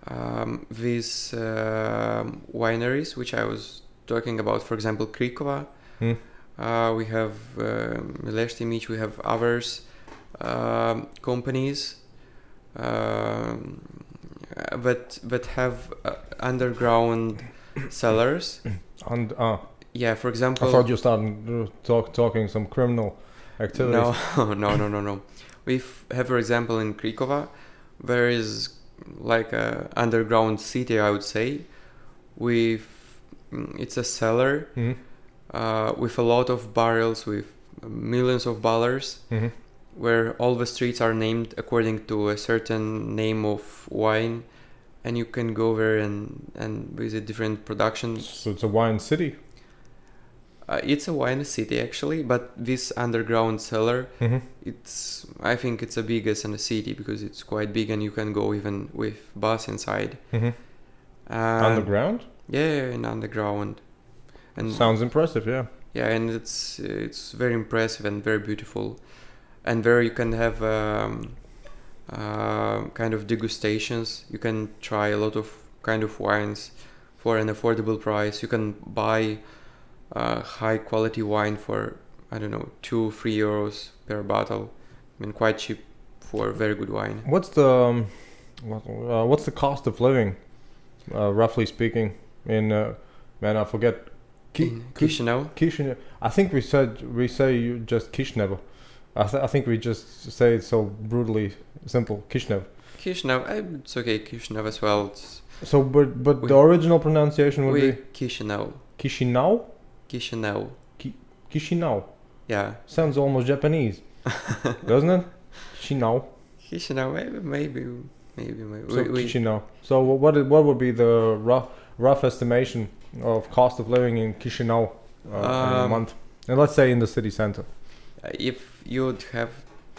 um, these uh, wineries, which I was talking about, for example, Cricova. Mm. Uh, we have uh, Milestii Mici, we have others, uh, companies uh, that that have uh, underground cellars. And uh, yeah, for example. I thought you started talk, talking some criminal activities. No, no, no, no, no. We have, for example, in Cricova, there is like a underground city, I would say. With it's a cellar. Mm. Uh, with a lot of barrels, with millions of dollars, mm-hmm. where all the streets are named according to a certain name of wine, and you can go there and, and visit different productions. So it's a wine city? Uh, it's a wine city, actually, but this underground cellar, mm-hmm. it's I think it's the biggest in the city, because it's quite big and you can go even with bus inside. Mm-hmm. um, underground? Yeah, in underground. And sounds impressive, yeah. Yeah, and it's it's very impressive and very beautiful, and there you can have um, uh, kind of degustations. You can try a lot of kind of wines for an affordable price. You can buy uh, high quality wine for I don't know two, three euros per bottle. I mean, quite cheap for very good wine. What's the um, what, uh, what's the cost of living, uh, roughly speaking? In uh, man, I forget. Ki Kishinev. Kishinev. I think we said we say you just Kishinev. I, th I think we just say it so brutally simple. Kishinev. Kishinev. It's okay. Kishinev as well. It's so, but but we, the original pronunciation would we, be Kishinev. Kishinev. Kishinev. Ki Kishinev. Yeah. Sounds almost Japanese, doesn't it? Kishinev. Kishinev. Maybe maybe maybe. maybe. So we, Kishinev. So what what would be the rough rough estimation of cost of living in Chisinau uh, um, a month? And let's say in the city center. If you'd have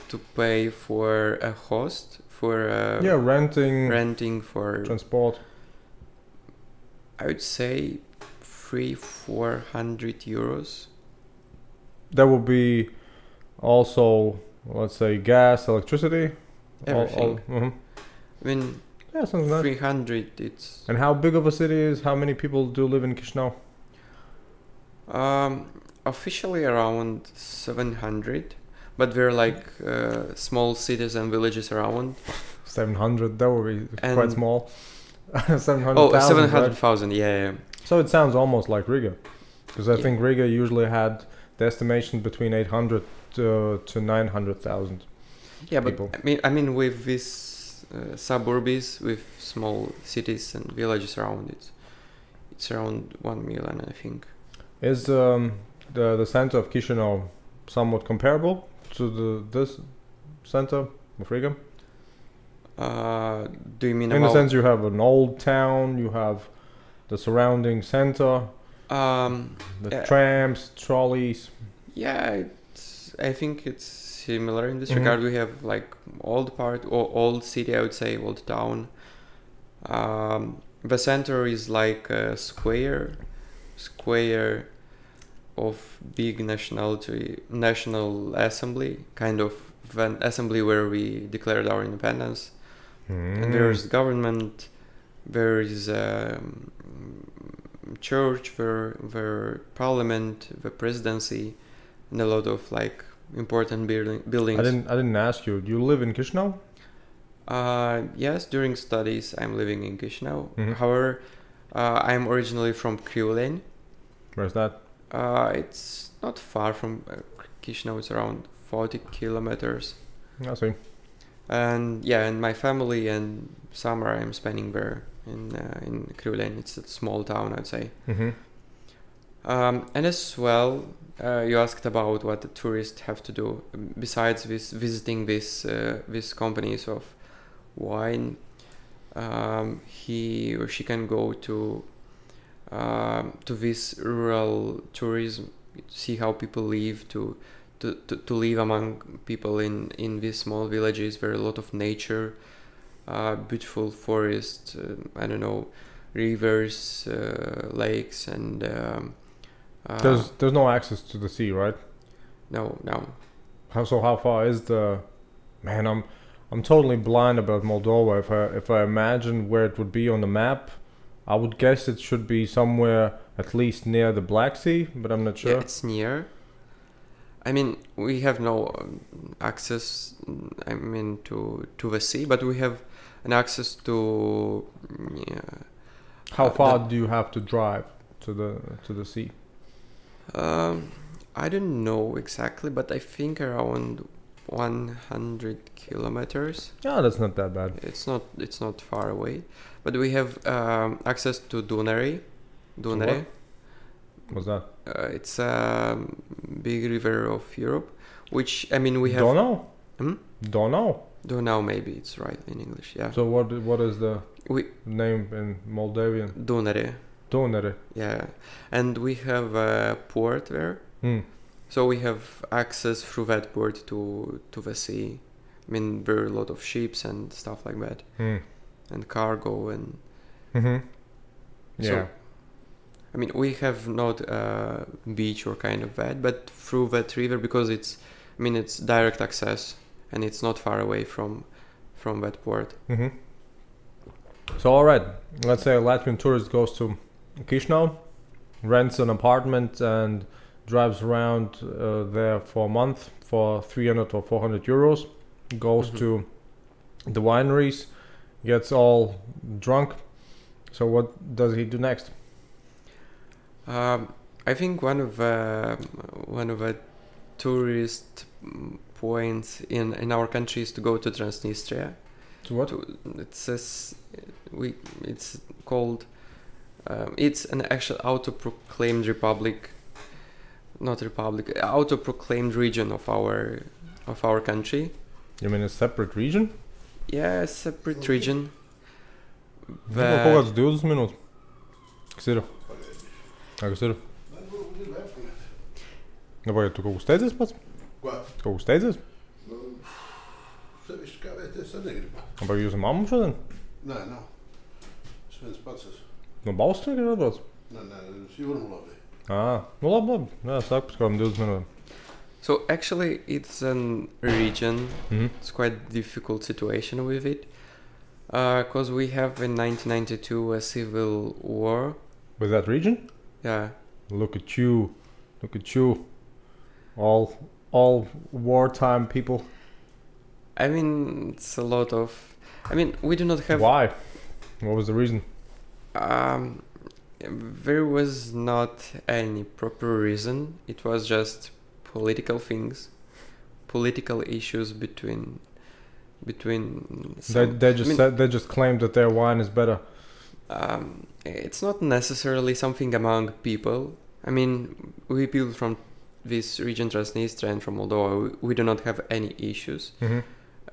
to pay for a host, for uh, yeah, renting, renting for transport, I would say three, four hundred euros. That would be also, let's say, gas, electricity, everything. All, all, mm-hmm. I mean, yeah, something like three hundred. It's and how big of a city is? How many people do live in Chisinau? Um, officially around seven hundred. But we're like uh, small cities and villages around. seven hundred, that would be and quite small. seven hundred thousand. Oh, seven hundred thousand, right? Yeah, yeah. So it sounds almost like Riga. Because I yeah. think Riga usually had the estimation between eight hundred to, to nine hundred thousand. Yeah, people. But I mean, I mean with these uh, suburbs, with small cities and villages around it, it's around one million, I think. Is um, the, the center of Chisinau somewhat comparable to the this center of Riga? Uh, do you mean in the sense you have an old town, you have the surrounding center, um, the uh, trams, trolleys? Yeah, it's, I think it's similar in this mm-hmm. regard. We have like old part or old city, I would say, old town. Um, the center is like a square, square. of big nationality, national assembly, kind of an assembly where we declared our independence. Mm. And there's government, there is a church, there, there parliament, the presidency, and a lot of like important building, buildings. I didn't, I didn't ask you. Do you live in Chisinau? Uh, yes, during studies I'm living in Chisinau. Mm-hmm. However, uh, I'm originally from Criuleni. Where's that? Uh, it's not far from uh, Chisinau, it's around forty kilometers. I see. And yeah, and my family and summer I'm spending there in uh, in Criuleni. It's a small town, I'd say. Mm-hmm. um, and as well, uh, you asked about what the tourists have to do besides this, visiting this, uh, these companies of wine. Um, he or she can go to Um, to this rural tourism, see how people live, to, to, to, to live among people in, in these small villages. There are a lot of nature, uh, beautiful forests, uh, I don't know, rivers, uh, lakes, and... Um, uh, there's, there's no access to the sea, right? No, no. How, so how far is the... Man, I'm, I'm totally blind about Moldova. If I, if I imagine where it would be on the map, I would guess it should be somewhere at least near the Black Sea, but I'm not sure. Yeah, it's near. I mean, we have no access, I mean, to to the sea, but we have an access to... Yeah, How uh, far the, do you have to drive to the to the sea? Um, I don't know exactly, but I think around one hundred kilometers. Yeah, that's not that bad. It's not, it's not far away. But we have um, access to Dunăre. Dunăre. What's that? Uh, it's a big river of Europe, which, I mean, we have... Donau? Hmm? Donau? Donau, maybe it's right in English, yeah. So what what is the we, name in Moldavian? Dunăre. Dunăre. Yeah. And we have a port there. Mm. So we have access through that port to, to the sea. I mean, there are a lot of ships and stuff like that. Mm. And cargo and mm-hmm. yeah, so, I mean, we have not a uh, beach or kind of that, but through that river, because it's, I mean, it's direct access and it's not far away from from that port. Mm-hmm. So all right, let's say a Latvian tourist goes to Chisinau, rents an apartment and drives around uh, there for a month for three hundred or four hundred euros, goes mm-hmm. to the wineries, gets all drunk. So what does he do next? Um, I think one of uh, one of the tourist points in in our country is to go to Transnistria. To what? To, it says we. It's called. Um, it's an actual autoproclaimed republic, not republic. Autoproclaimed region of our of our country. You mean a separate region? Yeah, a separate region. Vă... Cum ați dus minut? Ciro. Aga sõr? No palju, kogu steidzes pats? Kogu steidzes? No, see vist ka vieties sadegribā. No palju jūsu mammu šodien? Nē, nav. Es viens patsas. No Balstinieki ir atbrauc? Nē, nē, es Jūrmulā biju. Ah, nu labi, labi. Jā, sāk pēc kādam divdesmit minūtēm. So actually it's an region, mm-hmm. It's quite a difficult situation with it. Because uh, we have in nineteen ninety-two a civil war. With that region? Yeah. Look at you, look at you. All, all wartime people. I mean, it's a lot of... I mean, we do not have... Why? What was the reason? Um, there was not any proper reason. It was just... political things, political issues between between. They, they just I mean, said, they just claimed that their wine is better. Um, it's not necessarily something among people. I mean, we people from this region, Transnistria, and from Moldova, we, we do not have any issues. Mm-hmm.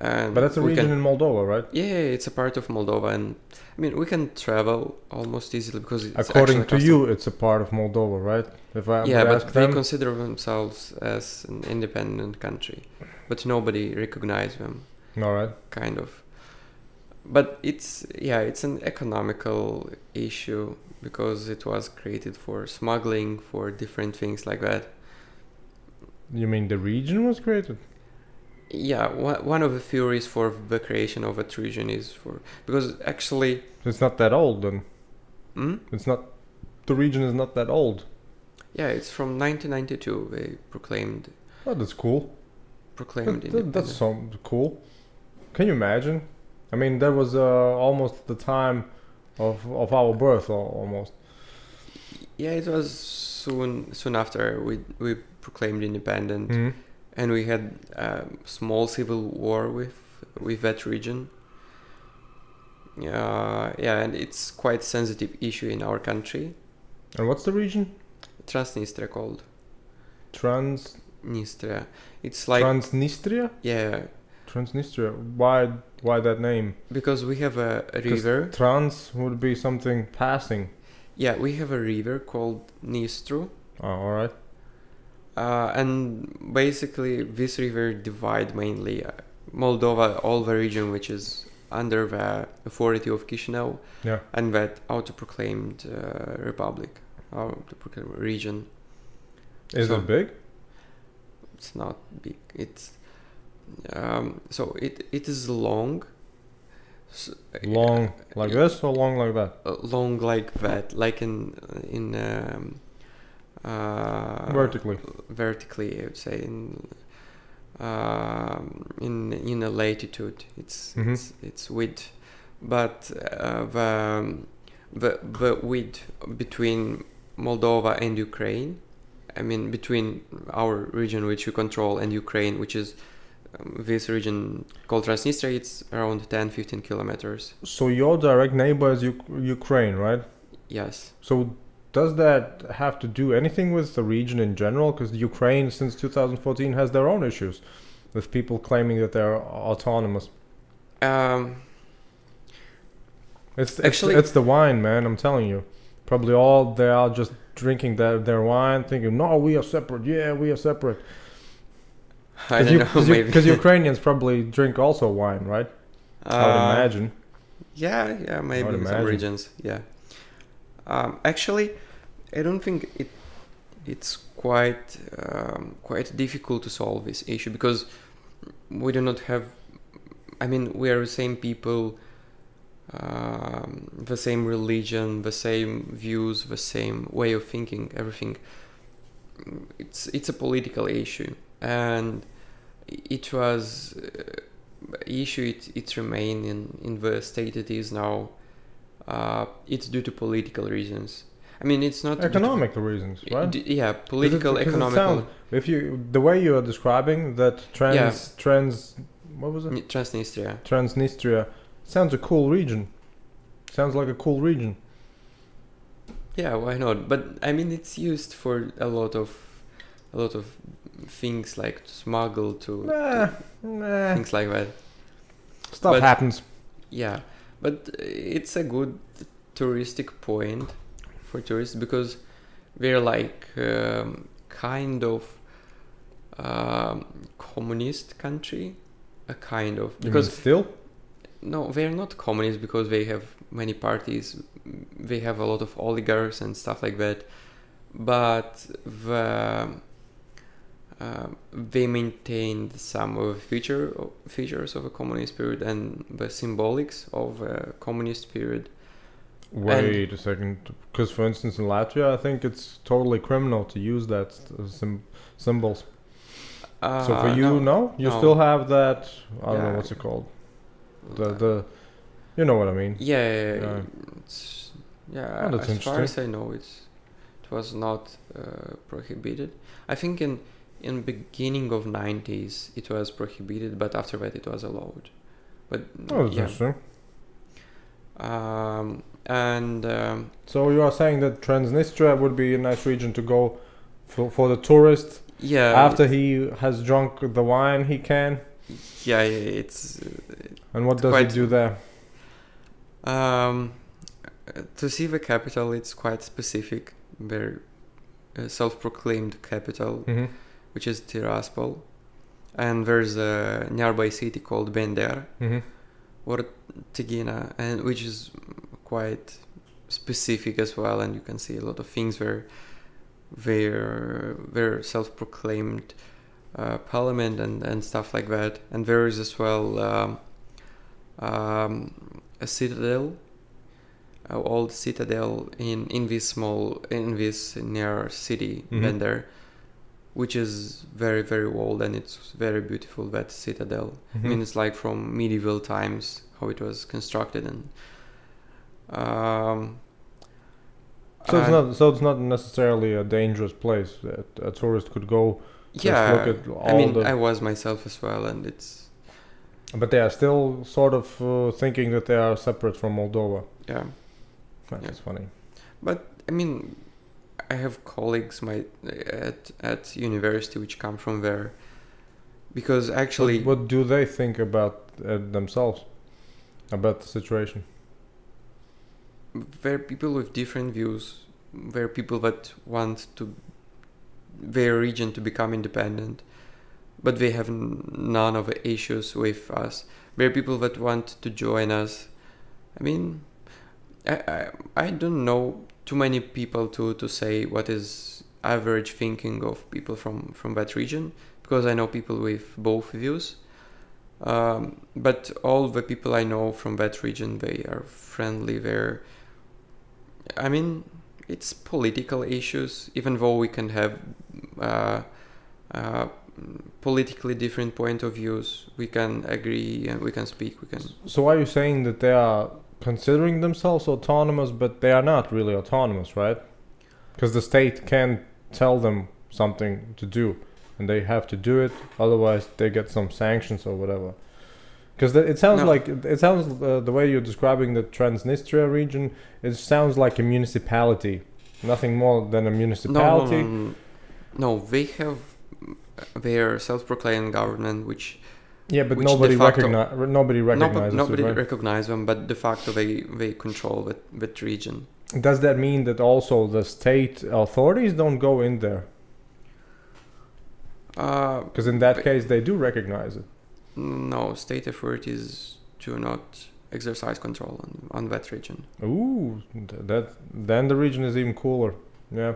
And but that's a region can, in Moldova, right? Yeah, it's a part of Moldova, and I mean we can travel almost easily because it's according to you, it's a part of Moldova, right? If I yeah, but ask they them. Consider themselves as an independent country, but nobody recognizes them. All right. Kind of, but it's yeah, it's an economical issue because it was created for smuggling, for different things like that. You mean the region was created? Yeah, one of the theories for the creation of a region is for because actually it's not that old then. Hmm? It's not the region is not that old. Yeah, it's from nineteen ninety-two. They proclaimed. Oh, that's cool. Proclaimed. That, that, that's so cool. Can you imagine? I mean, that was uh, almost the time of of our birth, almost. Yeah, it was soon soon after we we proclaimed independence. Mm-hmm. And we had a um, small civil war with with that region. Uh, yeah, and it's quite a sensitive issue in our country. And what's the region? Transnistria called. Transnistria. It's like Transnistria? Yeah. Transnistria. Why why that name? Because we have a, a river. Trans would be something passing. Yeah, we have a river called Nistru. Oh, all right. Uh, and basically this river divide mainly uh, Moldova, all the region which is under the authority of Chisinau, yeah. And that auto-proclaimed uh, republic, auto-proclaimed region. Is so it big? It's not big. It's um, so it it is long. So, long uh, like uh, this or long like that? Uh, long like that, like in in. Um, Uh, vertically, vertically, I would say in uh, in in a latitude, it's mm-hmm. it's it's width, but uh, the the the width between Moldova and Ukraine, I mean between our region which you control and Ukraine, which is um, this region called Transnistria, it's around ten to fifteen kilometers. So your direct neighbor is U Ukraine, right? Yes. So. Does that have to do anything with the region in general? Because Ukraine, since two thousand fourteen, has their own issues with people claiming that they're autonomous. Um, it's, actually, it's, it's the wine, man, I'm telling you. Probably all they are just drinking their, their wine, thinking, no, we are separate. Yeah, we are separate. I don't know, maybe. Because Ukrainians probably drink also wine, right? Uh, I would imagine. Yeah, yeah, maybe in some regions, yeah. Um, actually, I don't think it it's quite um, quite difficult to solve this issue because we do not have. I mean, we are the same people, um, the same religion, the same views, the same way of thinking. Everything. It's it's a political issue, and it was uh, issue. It it remained in in the state it is now. Uh, it's due to political reasons. I mean, it's not economical reasons, right? Yeah, political, it, economical. Sounds, if you the way you are describing that trans yeah. trans what was it? Transnistria. Transnistria sounds a cool region. Sounds like a cool region. Yeah, why not? But I mean, it's used for a lot of a lot of things like to smuggle to, nah, to nah. things like that. Stuff but, happens. Yeah. But it's a good touristic point for tourists because were like um, kind of um, communist country, a kind of, because mm, still no, they're not communist because they have many parties, they have a lot of oligarchs and stuff like that, but the, uh, they maintained some of the feature, features of a communist period and the symbolics of a communist period. Wait and a second, because for instance in Latvia I think it's totally criminal to use that sim symbols. Uh, so for you, no? no? You no. still have that, I don't yeah. know what's it called. The, the, you know what I mean? Yeah, yeah. It's, yeah oh, as far as I know, it's it was not uh, prohibited. I think in in beginning of nineties it was prohibited, but after that it was allowed. But oh, that's yeah. interesting. Um, and um, so you are saying that Transnistria would be a nice region to go for for the tourist. Yeah. After he has drunk the wine, he can. Yeah, it's. And what does it do there? Um, to see the capital, it's quite specific. Very uh, self-proclaimed capital, mm-hmm. which is Tiraspol, and there's a nearby city called Bender, mm-hmm. or Tighina, and which is quite specific as well. And you can see a lot of things where they're very self-proclaimed. Uh, parliament and, and stuff like that, and there is as well um, um, a citadel, an old citadel in in this small in this near city, mm-hmm. Bender, which is very very old, and it's very beautiful, that citadel. Mm-hmm. I mean, it's like from medieval times how it was constructed, and um, so it's not so it's not necessarily a dangerous place that a tourist could go. Just yeah, look at all I mean, the... I was myself as well, and it's... But they are still sort of uh, thinking that they are separate from Moldova. Yeah. That's yeah. funny. But, I mean, I have colleagues my at, at university which come from there, because actually... What, what do they think about uh, themselves, about the situation? They're people with different views. They're people that want to... their region to become independent, but they have none of the issues with us. There are people that want to join us. I mean, I, I, I don't know too many people to, to say what is average thinking of people from, from that region, because I know people with both views. Um, but all the people I know from that region, they are friendly. They're, I mean, it's political issues, even though we can have uh, uh, politically different point of views, we can agree and we can speak, we can... So are you saying that they are considering themselves autonomous, but they are not really autonomous, right? Because the state can tell them something to do, and they have to do it, otherwise they get some sanctions or whatever. Because it sounds no. like, it sounds uh, the way you're describing the Transnistria region, it sounds like a municipality. Nothing more than a municipality. No, no, no. no they have their self-proclaimed government, which... Yeah, but which nobody, recogni nobody recognizes no, Nobody it, right? recognizes them, but de facto they, they control that, that region. Does that mean that also the state authorities don't go in there? Because uh, in that case they do recognize it. No, state authorities do not exercise control on, on that region. Ooh, that then the region is even cooler. Yeah,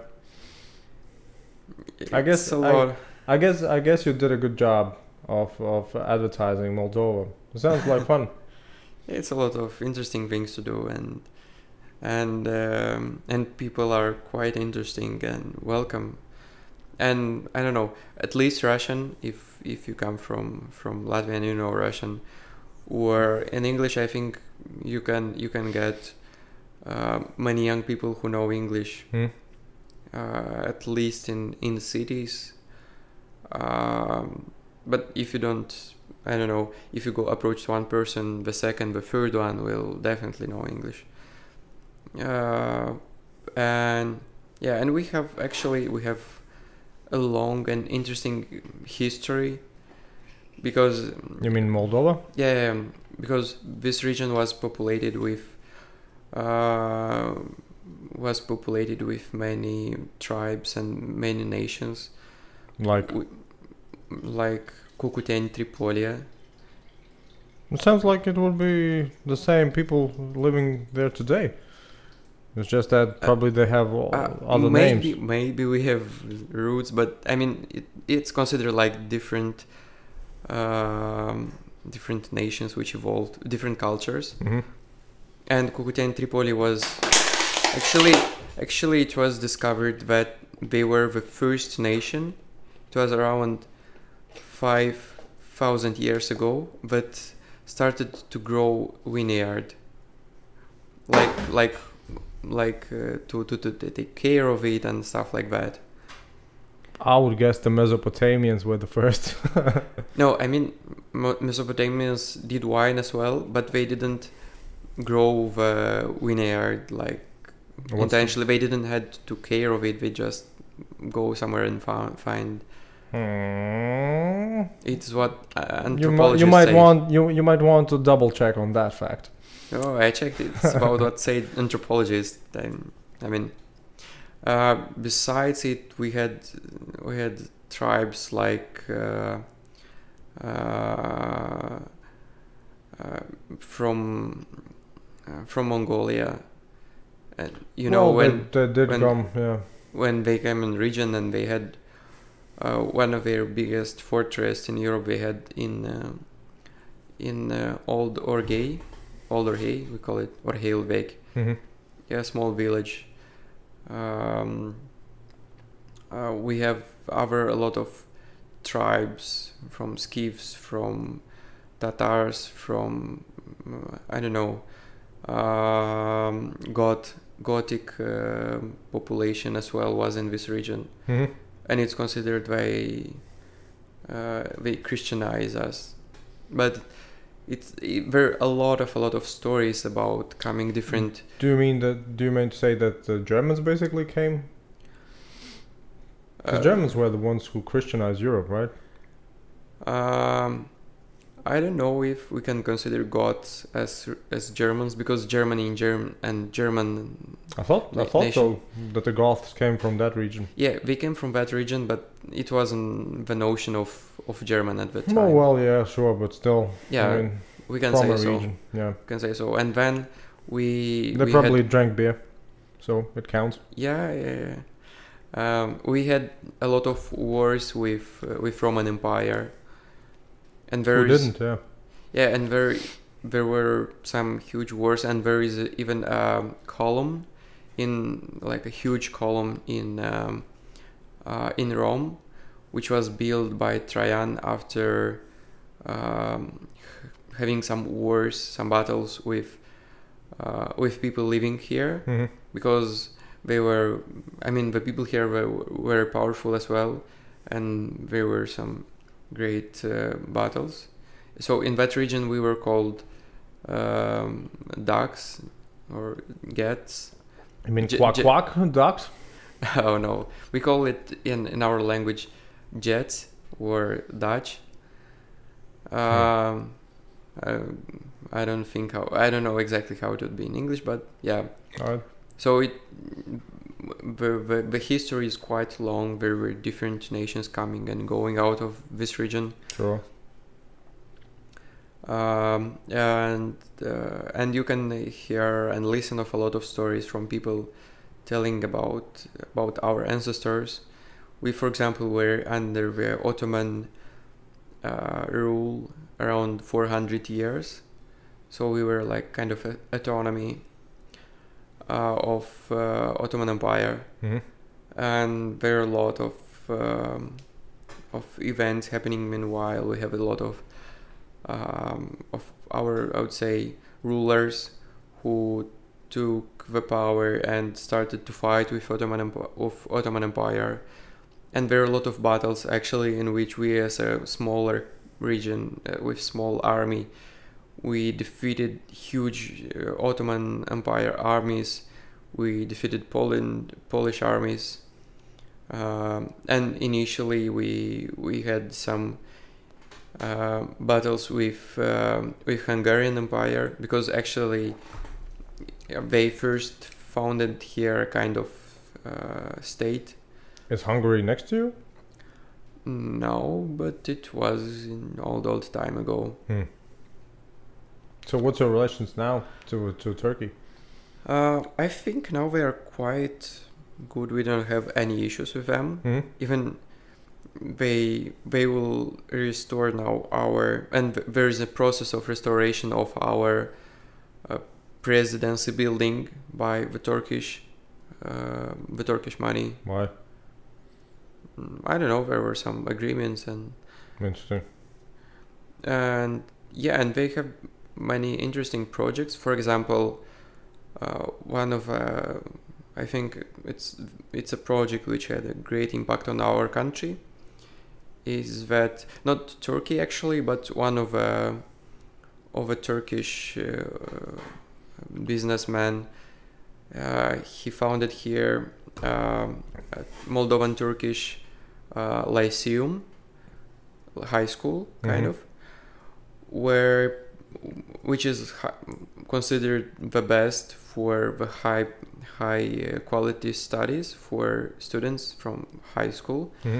it's I guess a lot. I, I guess I guess you did a good job of of advertising Moldova. It sounds like fun. It's a lot of interesting things to do, and and um, and people are quite interesting and welcome. And I don't know, at least Russian, if if you come from from Latvia and you know Russian, or in English, I think you can you can get uh, many young people who know English, mm. uh, at least in in cities. Um, but if you don't, I don't know, if you go approach one person, the second, the third one will definitely know English. Uh, and yeah, and we have actually we have. a long and interesting history, because you mean Moldova? Yeah, because this region was populated with uh, was populated with many tribes and many nations. Like? We, like Cucuteni Tripoli. It sounds like it would be the same people living there today. It's just that probably uh, they have all, uh, other maybe, names. Maybe we have roots, but I mean, it, it's considered like different um, different nations which evolved, different cultures. Mm-hmm. And Cucuteni Tripoli was actually actually it was discovered that they were the first nation. It was around five thousand years ago that started to grow vineyard, like like like uh, to, to to take care of it and stuff like that. I would guess the Mesopotamians were the first. No, I mean Mesopotamians did wine as well, but they didn't grow the vineyard like What's intentionally. That? They didn't had to care of it. They just go somewhere and found, find. Mm. It's what anthropologists you, you might say. want you you might want to double check on that fact. Oh, I checked it. It's about what said anthropologists. I, I mean, uh, besides it, we had we had tribes like uh, uh, uh, from uh, from Mongolia, and you well, know when they, they did when, come, yeah. when they came in region and they had. Uh, one of their biggest fortress in Europe they had in uh, in uh, Old Orgei, Old Orhei, we call it Orheilvec, mm-hmm. yeah, small village. Um, uh, we have other a lot of tribes from Skifs, from Tatars, from uh, I don't know, um, Goth Gothic uh, population as well was in this region. Mm-hmm. And it's considered they uh, they Christianize us, but it's it, there are a lot of a lot of stories about coming different. Do you mean that? Do you mean to say that the Germans basically came? The uh, Germans were the ones who Christianized Europe, right? Um, I don't know if we can consider Goths as as Germans because Germany in Germ and German. I thought I thought nation. so that the Goths came from that region. Yeah, they came from that region, but it wasn't the notion of of German at the time. Oh well, yeah, sure, but still. Yeah, I mean, we can say so. Region, yeah, we can say so. And then we they we probably had, drank beer, so it counts. Yeah, yeah. yeah. Um, we had a lot of wars with uh, with Roman Empire. And there Who is, didn't, yeah. Yeah, and there, there were some huge wars, and there is a, even a column, in like a huge column in um, uh, in Rome, which was built by Trajan after um, having some wars, some battles with uh, with people living here, mm-hmm. because they were, I mean, the people here were, were powerful as well, and there were some great uh, battles. So in that region we were called um, ducks or gets. I mean J quack quack ducks? Oh no, we call it in, in our language jets or Dutch. Um, hmm. I, I don't think how, I don't know exactly how it would be in English, but yeah. All right. So it The, the, the history is quite long. There were different nations coming and going out of this region. Sure. Um, and uh, and you can hear and listen of a lot of stories from people telling about about our ancestors. We, for example, were under the Ottoman uh, rule around four hundred years, so we were like kind of a autonomy. Uh, of uh, Ottoman Empire, mm-hmm. and there are a lot of um, of events happening. Meanwhile, we have a lot of um, of our, I would say, rulers who took the power and started to fight with Ottoman Emp- of Ottoman Empire, and there are a lot of battles actually in which we, as a smaller region uh, with small army. We defeated huge uh, Ottoman Empire armies. We defeated Poland, Polish armies, um, and initially we we had some uh, battles with uh, with Hungarian Empire because actually they first founded here kind of uh, state. Is Hungary next to you? No, but it was in old, old time ago. Hmm. So what's your relations now to, to Turkey? Uh, I think now they are quite good. We don't have any issues with them. Hmm. Even they they will restore now our, and there is a process of restoration of our uh, presidency building by the Turkish uh, the Turkish money. Why? I don't know, there were some agreements and interesting. And yeah, and they have many interesting projects. For example, uh, one of uh, I think it's it's a project which had a great impact on our country is that not Turkey actually, but one of a of a Turkish uh, businessman. Uh, he founded here um, a Moldovan Turkish uh, lyceum, high school kind mm-hmm. of, where which is considered the best for the high high quality studies for students from high school, mm-hmm.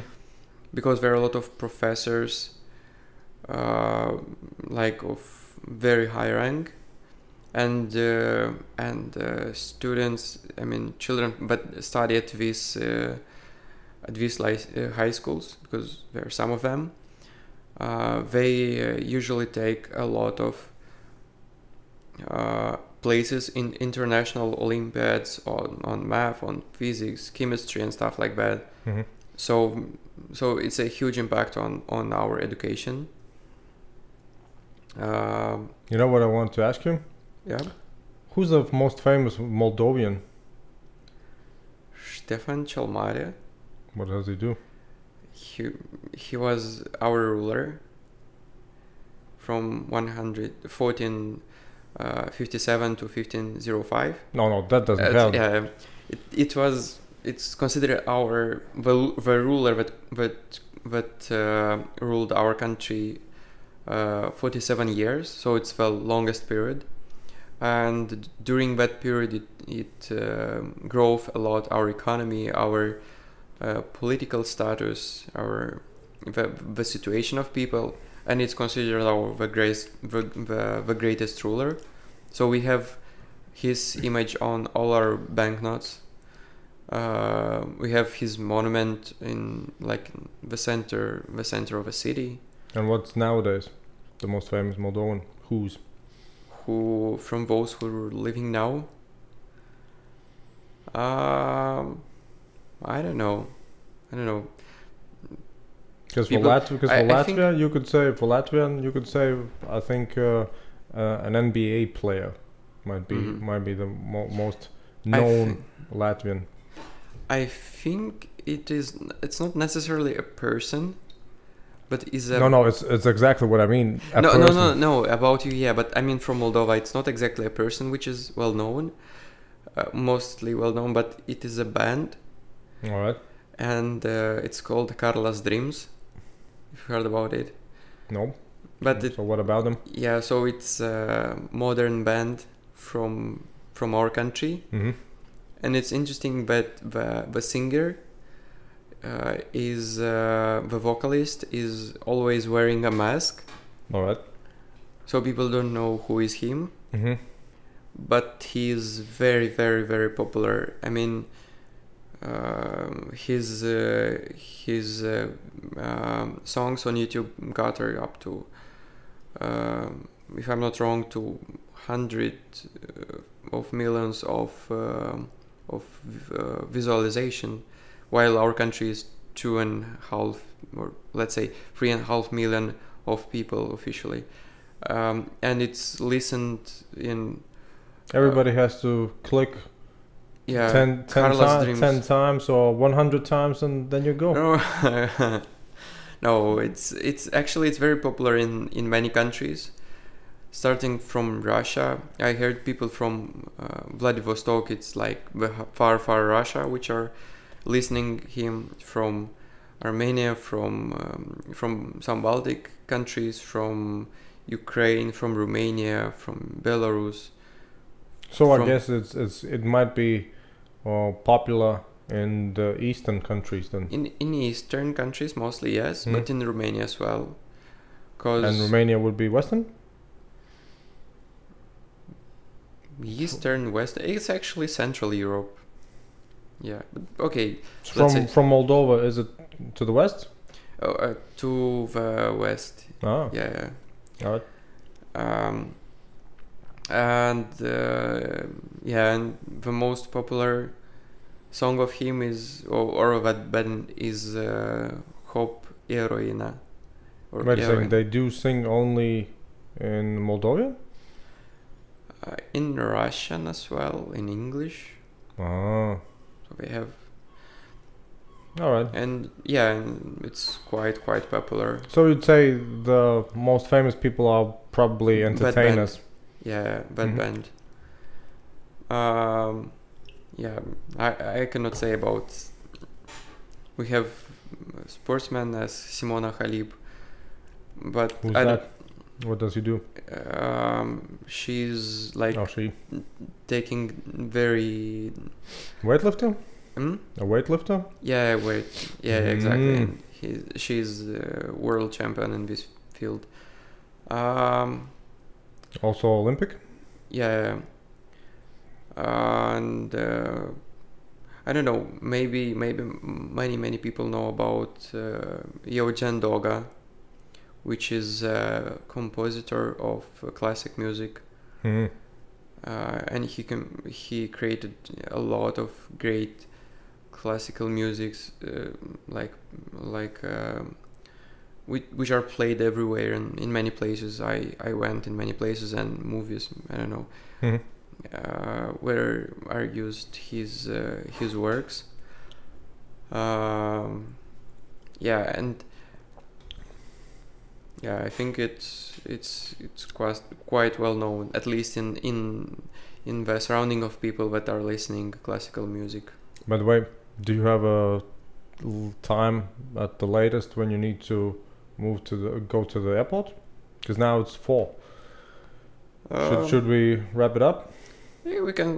because there are a lot of professors uh, like of very high rank. And uh, and uh, students, I mean children, but study at these uh, at these uh, high schools, because there are some of them. Uh, they uh, usually take a lot of uh, places in international Olympiads on on math, on physics, chemistry, and stuff like that. Mm-hmm. So so it's a huge impact on on our education. Uh, you know what I want to ask you? Yeah. Who's the most famous Moldovan? Stefan Chalmaria. What does he do? He he was our ruler from one hundred fourteen fifty-seven to fifteen oh five. No, no, that doesn't help. Uh, yeah, it it was it's considered our the, the ruler that that that uh, ruled our country uh, forty-seven years. So it's the longest period. And during that period, it, it uh, growth a lot, our economy, our uh, political status, our the, the situation of people, and it's considered our the greatest the, the, the greatest ruler. So we have his image on all our banknotes. Uh, we have his monument in like the center the center of a city. And what's nowadays the most famous Moldovan? Who's? Who, from those who are living now, um, I don't know, I don't know. Because for, Latv because I, for I Latvia, you could say for Latvian, you could say I think uh, uh, an N B A player might be mm-hmm. might be the mo most known I Latvian. I think it is. It's not necessarily a person. But is a no, no, it's, it's exactly what I mean. No, person. no, no, no, about you, yeah. But I mean, from Moldova, it's not exactly a person which is well known, uh, mostly well known, but it is a band. All right. And uh, it's called Carla's Dreams. If you heard about it. No. But so it, what about them? Yeah, so it's a modern band from from our country, mm-hmm. and it's interesting that the the singer. Uh, is uh, the vocalist is always wearing a mask. All right. So people don't know who is him. Mm-hmm. But he's very, very, very popular. I mean, uh, his uh, his uh, um, songs on YouTube got her up to, uh, if I'm not wrong, to hundreds of millions of uh, of uh, visualization. While our country is two and a half, or let's say three and a half million of people officially, um, and it's listened in. Uh, Everybody has to click. Yeah. Ten, ten, time, ten times or one hundred times, and then you go. No, no, it's it's actually it's very popular in in many countries. Starting from Russia, I heard people from uh, Vladivostok. It's like far, far Russia, which are. Listening him from Armenia, from um, from some Baltic countries, from Ukraine, from Romania, from Belarus. So I guess it's it's it might be uh, popular in the eastern countries then. In in eastern countries mostly, yes, mm. but in Romania as well. Cause and Romania would be western. Eastern, west. It's actually Central Europe. Yeah. Okay. From say, from Moldova, is it to the west? Oh, uh, to the west. Oh. Yeah. All right. Um. And uh, yeah, and the most popular song of him is or, or that band is uh, Hop Heroina. Or Wait Heroina. a second. They do sing only in Moldova? Uh, in Russian as well, in English. Oh. So we have. All right. And yeah, and it's quite quite popular. So you'd say the most famous people are probably entertainers. Yeah, that mm-hmm. band. Um, yeah, I I cannot say about. We have sportsmen as Simona Halep, but who's I that? What does she do? Um, she's like oh, she. taking very weightlifting. Hmm? A weightlifter? Yeah, weight. Yeah, mm. exactly. And he's, she's a world champion in this field. Um. Also Olympic? Yeah. Uh, and uh, I don't know, maybe maybe many many people know about uh, Eugen Doga, which is a compositor of classic music. Mm-hmm. uh, and he can he created a lot of great classical musics, uh, like like uh, Which, which are played everywhere and in many places. I, I went in many places and movies, I don't know, mm-hmm. uh, where are used his uh, his works. Um, yeah, and yeah, I think it's it's it's quite quite well known, at least in in in the surrounding of people that are listening classical music. By the way, do you have a time at the latest when you need to move to the go to the airport, because now it's four. Um, should, should we wrap it up? Yeah, we can.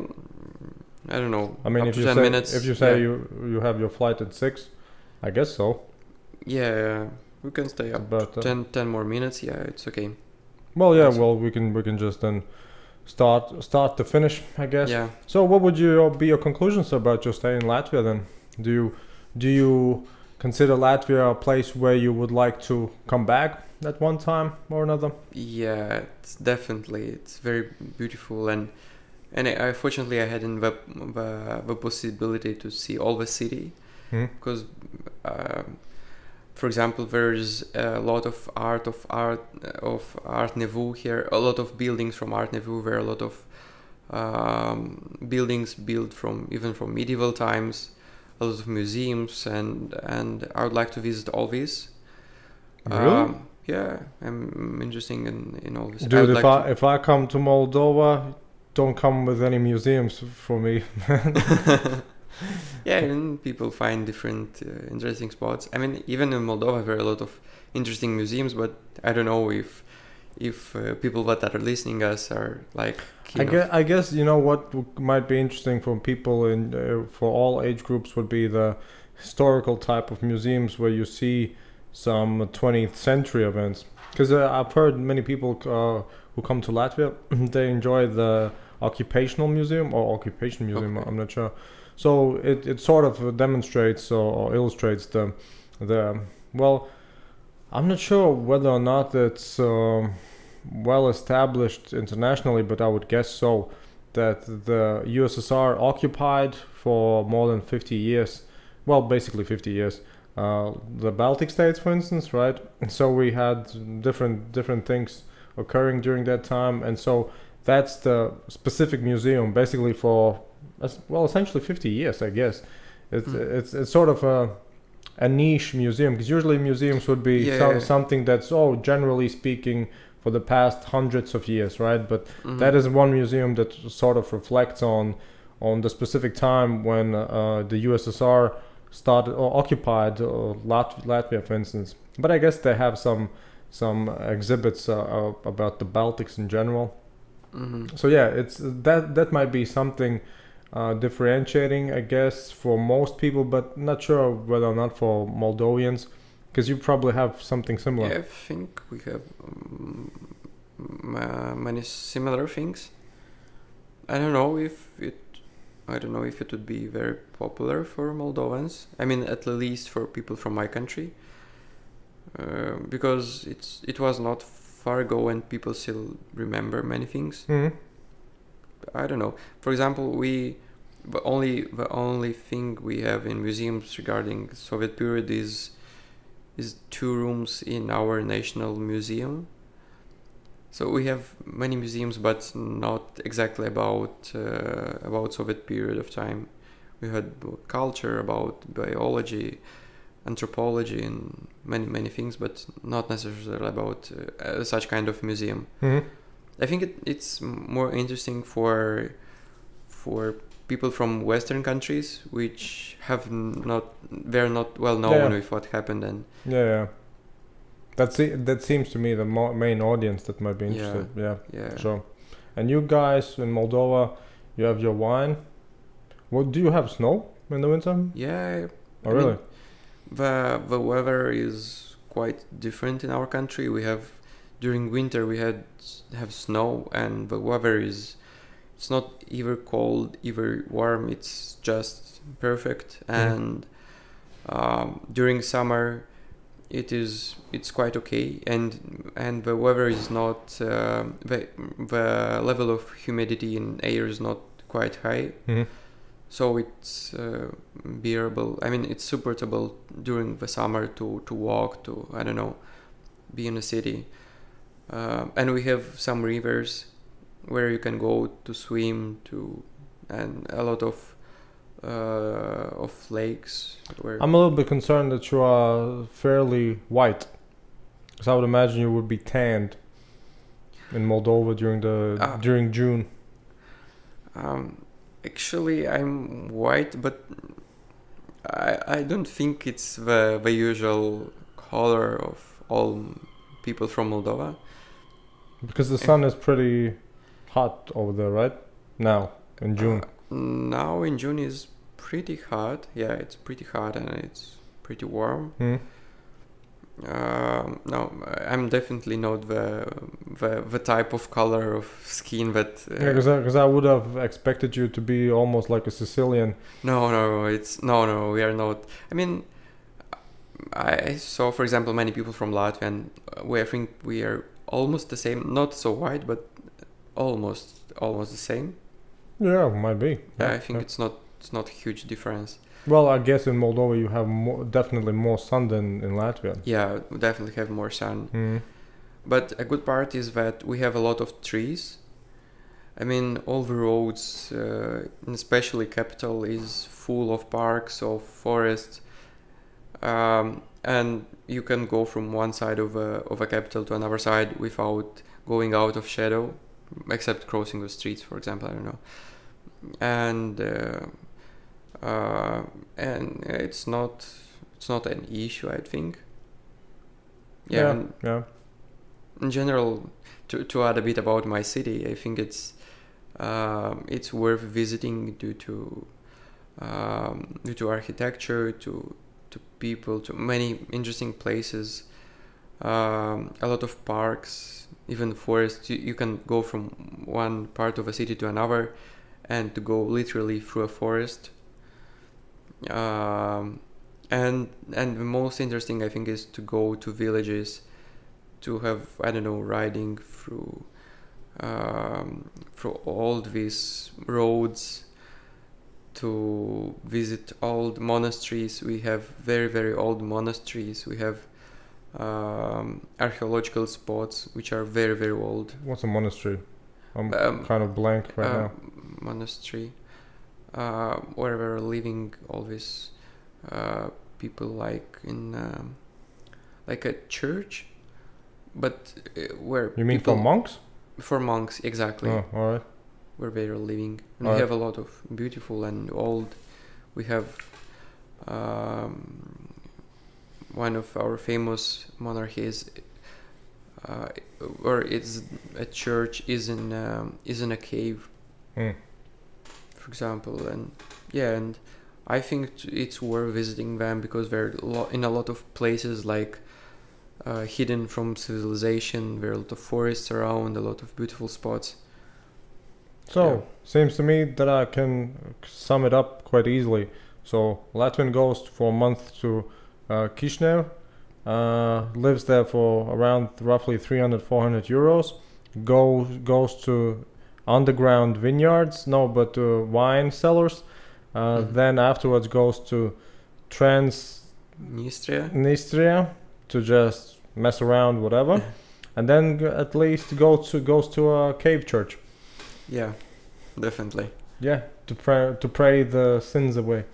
I don't know. I mean, if you, say, if you say yeah. you you have your flight at six, I guess so. Yeah, we can stay up about uh, ten ten more minutes. Yeah, it's okay. Well, yeah, That's well we can we can just then start start to finish, I guess. Yeah. So, what would you be your conclusions about your stay in Latvia then? Do you do you consider Latvia a place where you would like to come back at one time or another? Yeah, it's definitely. It's very beautiful, and and I, fortunately I had in the, the the possibility to see all the city, mm-hmm. because, uh, for example, there's a lot of art of art of Art Nouveau here. A lot of buildings from Art Nouveau. There are a lot of um, buildings built from even from medieval times. A lot of museums, and and I would like to visit all these. Really? Um, yeah, I'm interested in in all this. Dude, I if like I if I come to Moldova, don't come with any museums for me. Yeah, and people find different uh, interesting spots. I mean, even in Moldova, there are a lot of interesting museums, but I don't know if if uh, people that are listening us are like. I guess, I guess you know what might be interesting for people in uh, for all age groups would be the historical type of museums where you see some twentieth century events, because uh, I've heard many people uh, who come to Latvia they enjoy the occupational museum or occupation museum, okay. I'm not sure, so it, it sort of demonstrates or, or illustrates the the well I'm not sure whether or not it's um, well established internationally, but I would guess so, that the U S S R occupied for more than fifty years, well basically fifty years, uh, the Baltic states for instance, right? And so we had different different things occurring during that time, and so that's the specific museum basically for well essentially fifty years, I guess. It's, mm. it's, it's sort of a a niche museum, because usually museums would be yeah, some, yeah. something that's oh generally speaking for the past hundreds of years, right? But mm-hmm. that is one museum that sort of reflects on on the specific time when uh, the U S S R started or occupied uh, Lat Latvia, for instance. But I guess they have some some exhibits uh, about the Baltics in general. Mm-hmm. So yeah, it's that that might be something uh, differentiating, I guess, for most people, but not sure whether or not for Moldovians, because you probably have something similar. Yeah, I think we have um, uh, many similar things. I don't know if it, I don't know if it would be very popular for Moldovans. I mean, at least for people from my country, uh, because it's it was not far ago and people still remember many things. Mm-hmm. I don't know. For example, we the only the only thing we have in museums regarding Soviet period is is two rooms in our national museum. So we have many museums, but not exactly about uh, about Soviet period of time. We had culture, about biology, anthropology, and many many things, but not necessarily about uh, such kind of museum. Mm-hmm. I think it, it's more interesting for for people from Western countries, which have not they're not well known yeah. with what happened then. Yeah. yeah. That se that seems to me the mo main audience that might be interested. Yeah, yeah, yeah. Sure. And you guys in Moldova, you have your wine. What do you have? Snow in the winter? Yeah. Oh, I really? Mean, the the weather is quite different in our country. We have during winter we had have snow, and the weather is it's not either cold either warm. It's just perfect. And mm. um, during summer. It is. It's quite okay, and and the weather is not uh, the the level of humidity in air is not quite high, mm-hmm. so it's uh, bearable. I mean, it's supportable during the summer to to walk to I don't know, be in a city, uh, and we have some rivers where you can go to swim to, and a lot of. Uh, of lakes. Where I'm a little bit concerned that you are fairly white, because I would imagine you would be tanned in Moldova during the uh, during June. Um, actually, I'm white, but I I don't think it's the the usual color of all people from Moldova. Because the sun is pretty hot over there, right? Now in June. Uh, Now in June is pretty hot. Yeah, it's pretty hot and it's pretty warm. Mm. Um, no, I'm definitely not the, the the type of color of skin that. Uh, yeah, because because I, I would have expected you to be almost like a Sicilian. No, no, it's no, no. We are not. I mean, I saw, for example, many people from Latvia, and we I think we are almost the same. Not so white, but almost almost the same. Yeah, might be. Yeah, yeah, I think yeah. it's not it's not a huge difference. Well, I guess in Moldova you have more, definitely more sun than in Latvia. Yeah, we definitely have more sun. Mm. But a good part is that we have a lot of trees. I mean, all the roads, uh, especially capital, is full of parks, of forests, um, and you can go from one side of a, of a capital to another side without going out of shadow. Except crossing the streets, for example, I don't know, and uh, uh, and it's not it's not an issue, I think. Yeah, yeah. yeah. In general, to to add a bit about my city, I think it's um, it's worth visiting due to um, due to architecture, to to people, to many interesting places, um, a lot of parks. Even forests, you, you can go from one part of a city to another, and to go literally through a forest. Um, and and the most interesting, I think, is to go to villages, to have I don't know riding through um, through all these roads, to visit old monasteries. We have very very old monasteries. We have. Um, archaeological spots which are very very old. What's a monastery? I'm um, kind of blank right uh, now. Monastery, uh, where we're living all these uh, people, like in um, like a church, but uh, where you mean people, for monks? For monks, exactly. Oh, all right. Where they're living, and all we right. have a lot of beautiful and old. We have. Um, One of our famous monarchies uh, where it's a church is in um, is in a cave, mm. for example, and yeah, and I think it's worth visiting them because they're in a lot of places like uh, hidden from civilization. There are a lot of forests around, a lot of beautiful spots. So yeah. Seems to me that I can sum it up quite easily. So Latvian goes for a month to uh, Kishinev, uh, lives there for around roughly three hundred, four hundred euros, goes, goes to underground vineyards, no, but uh, wine cellars, uh, mm-hmm. then afterwards goes to Transnistria Nistria, to just mess around, whatever, and then at least go to, goes to a cave church. Yeah, definitely. Yeah, to pray, to pray the sins away.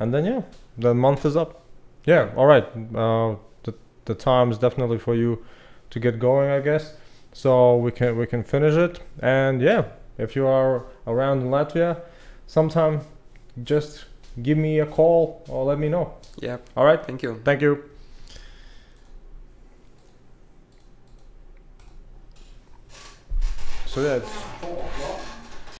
And then yeah, the month is up. Yeah, all right. Uh, the the time is definitely for you to get going, I guess. So we can we can finish it. And yeah, if you are around in Latvia, sometime just give me a call or let me know. Yeah. All right. Thank you. Thank you. So that's.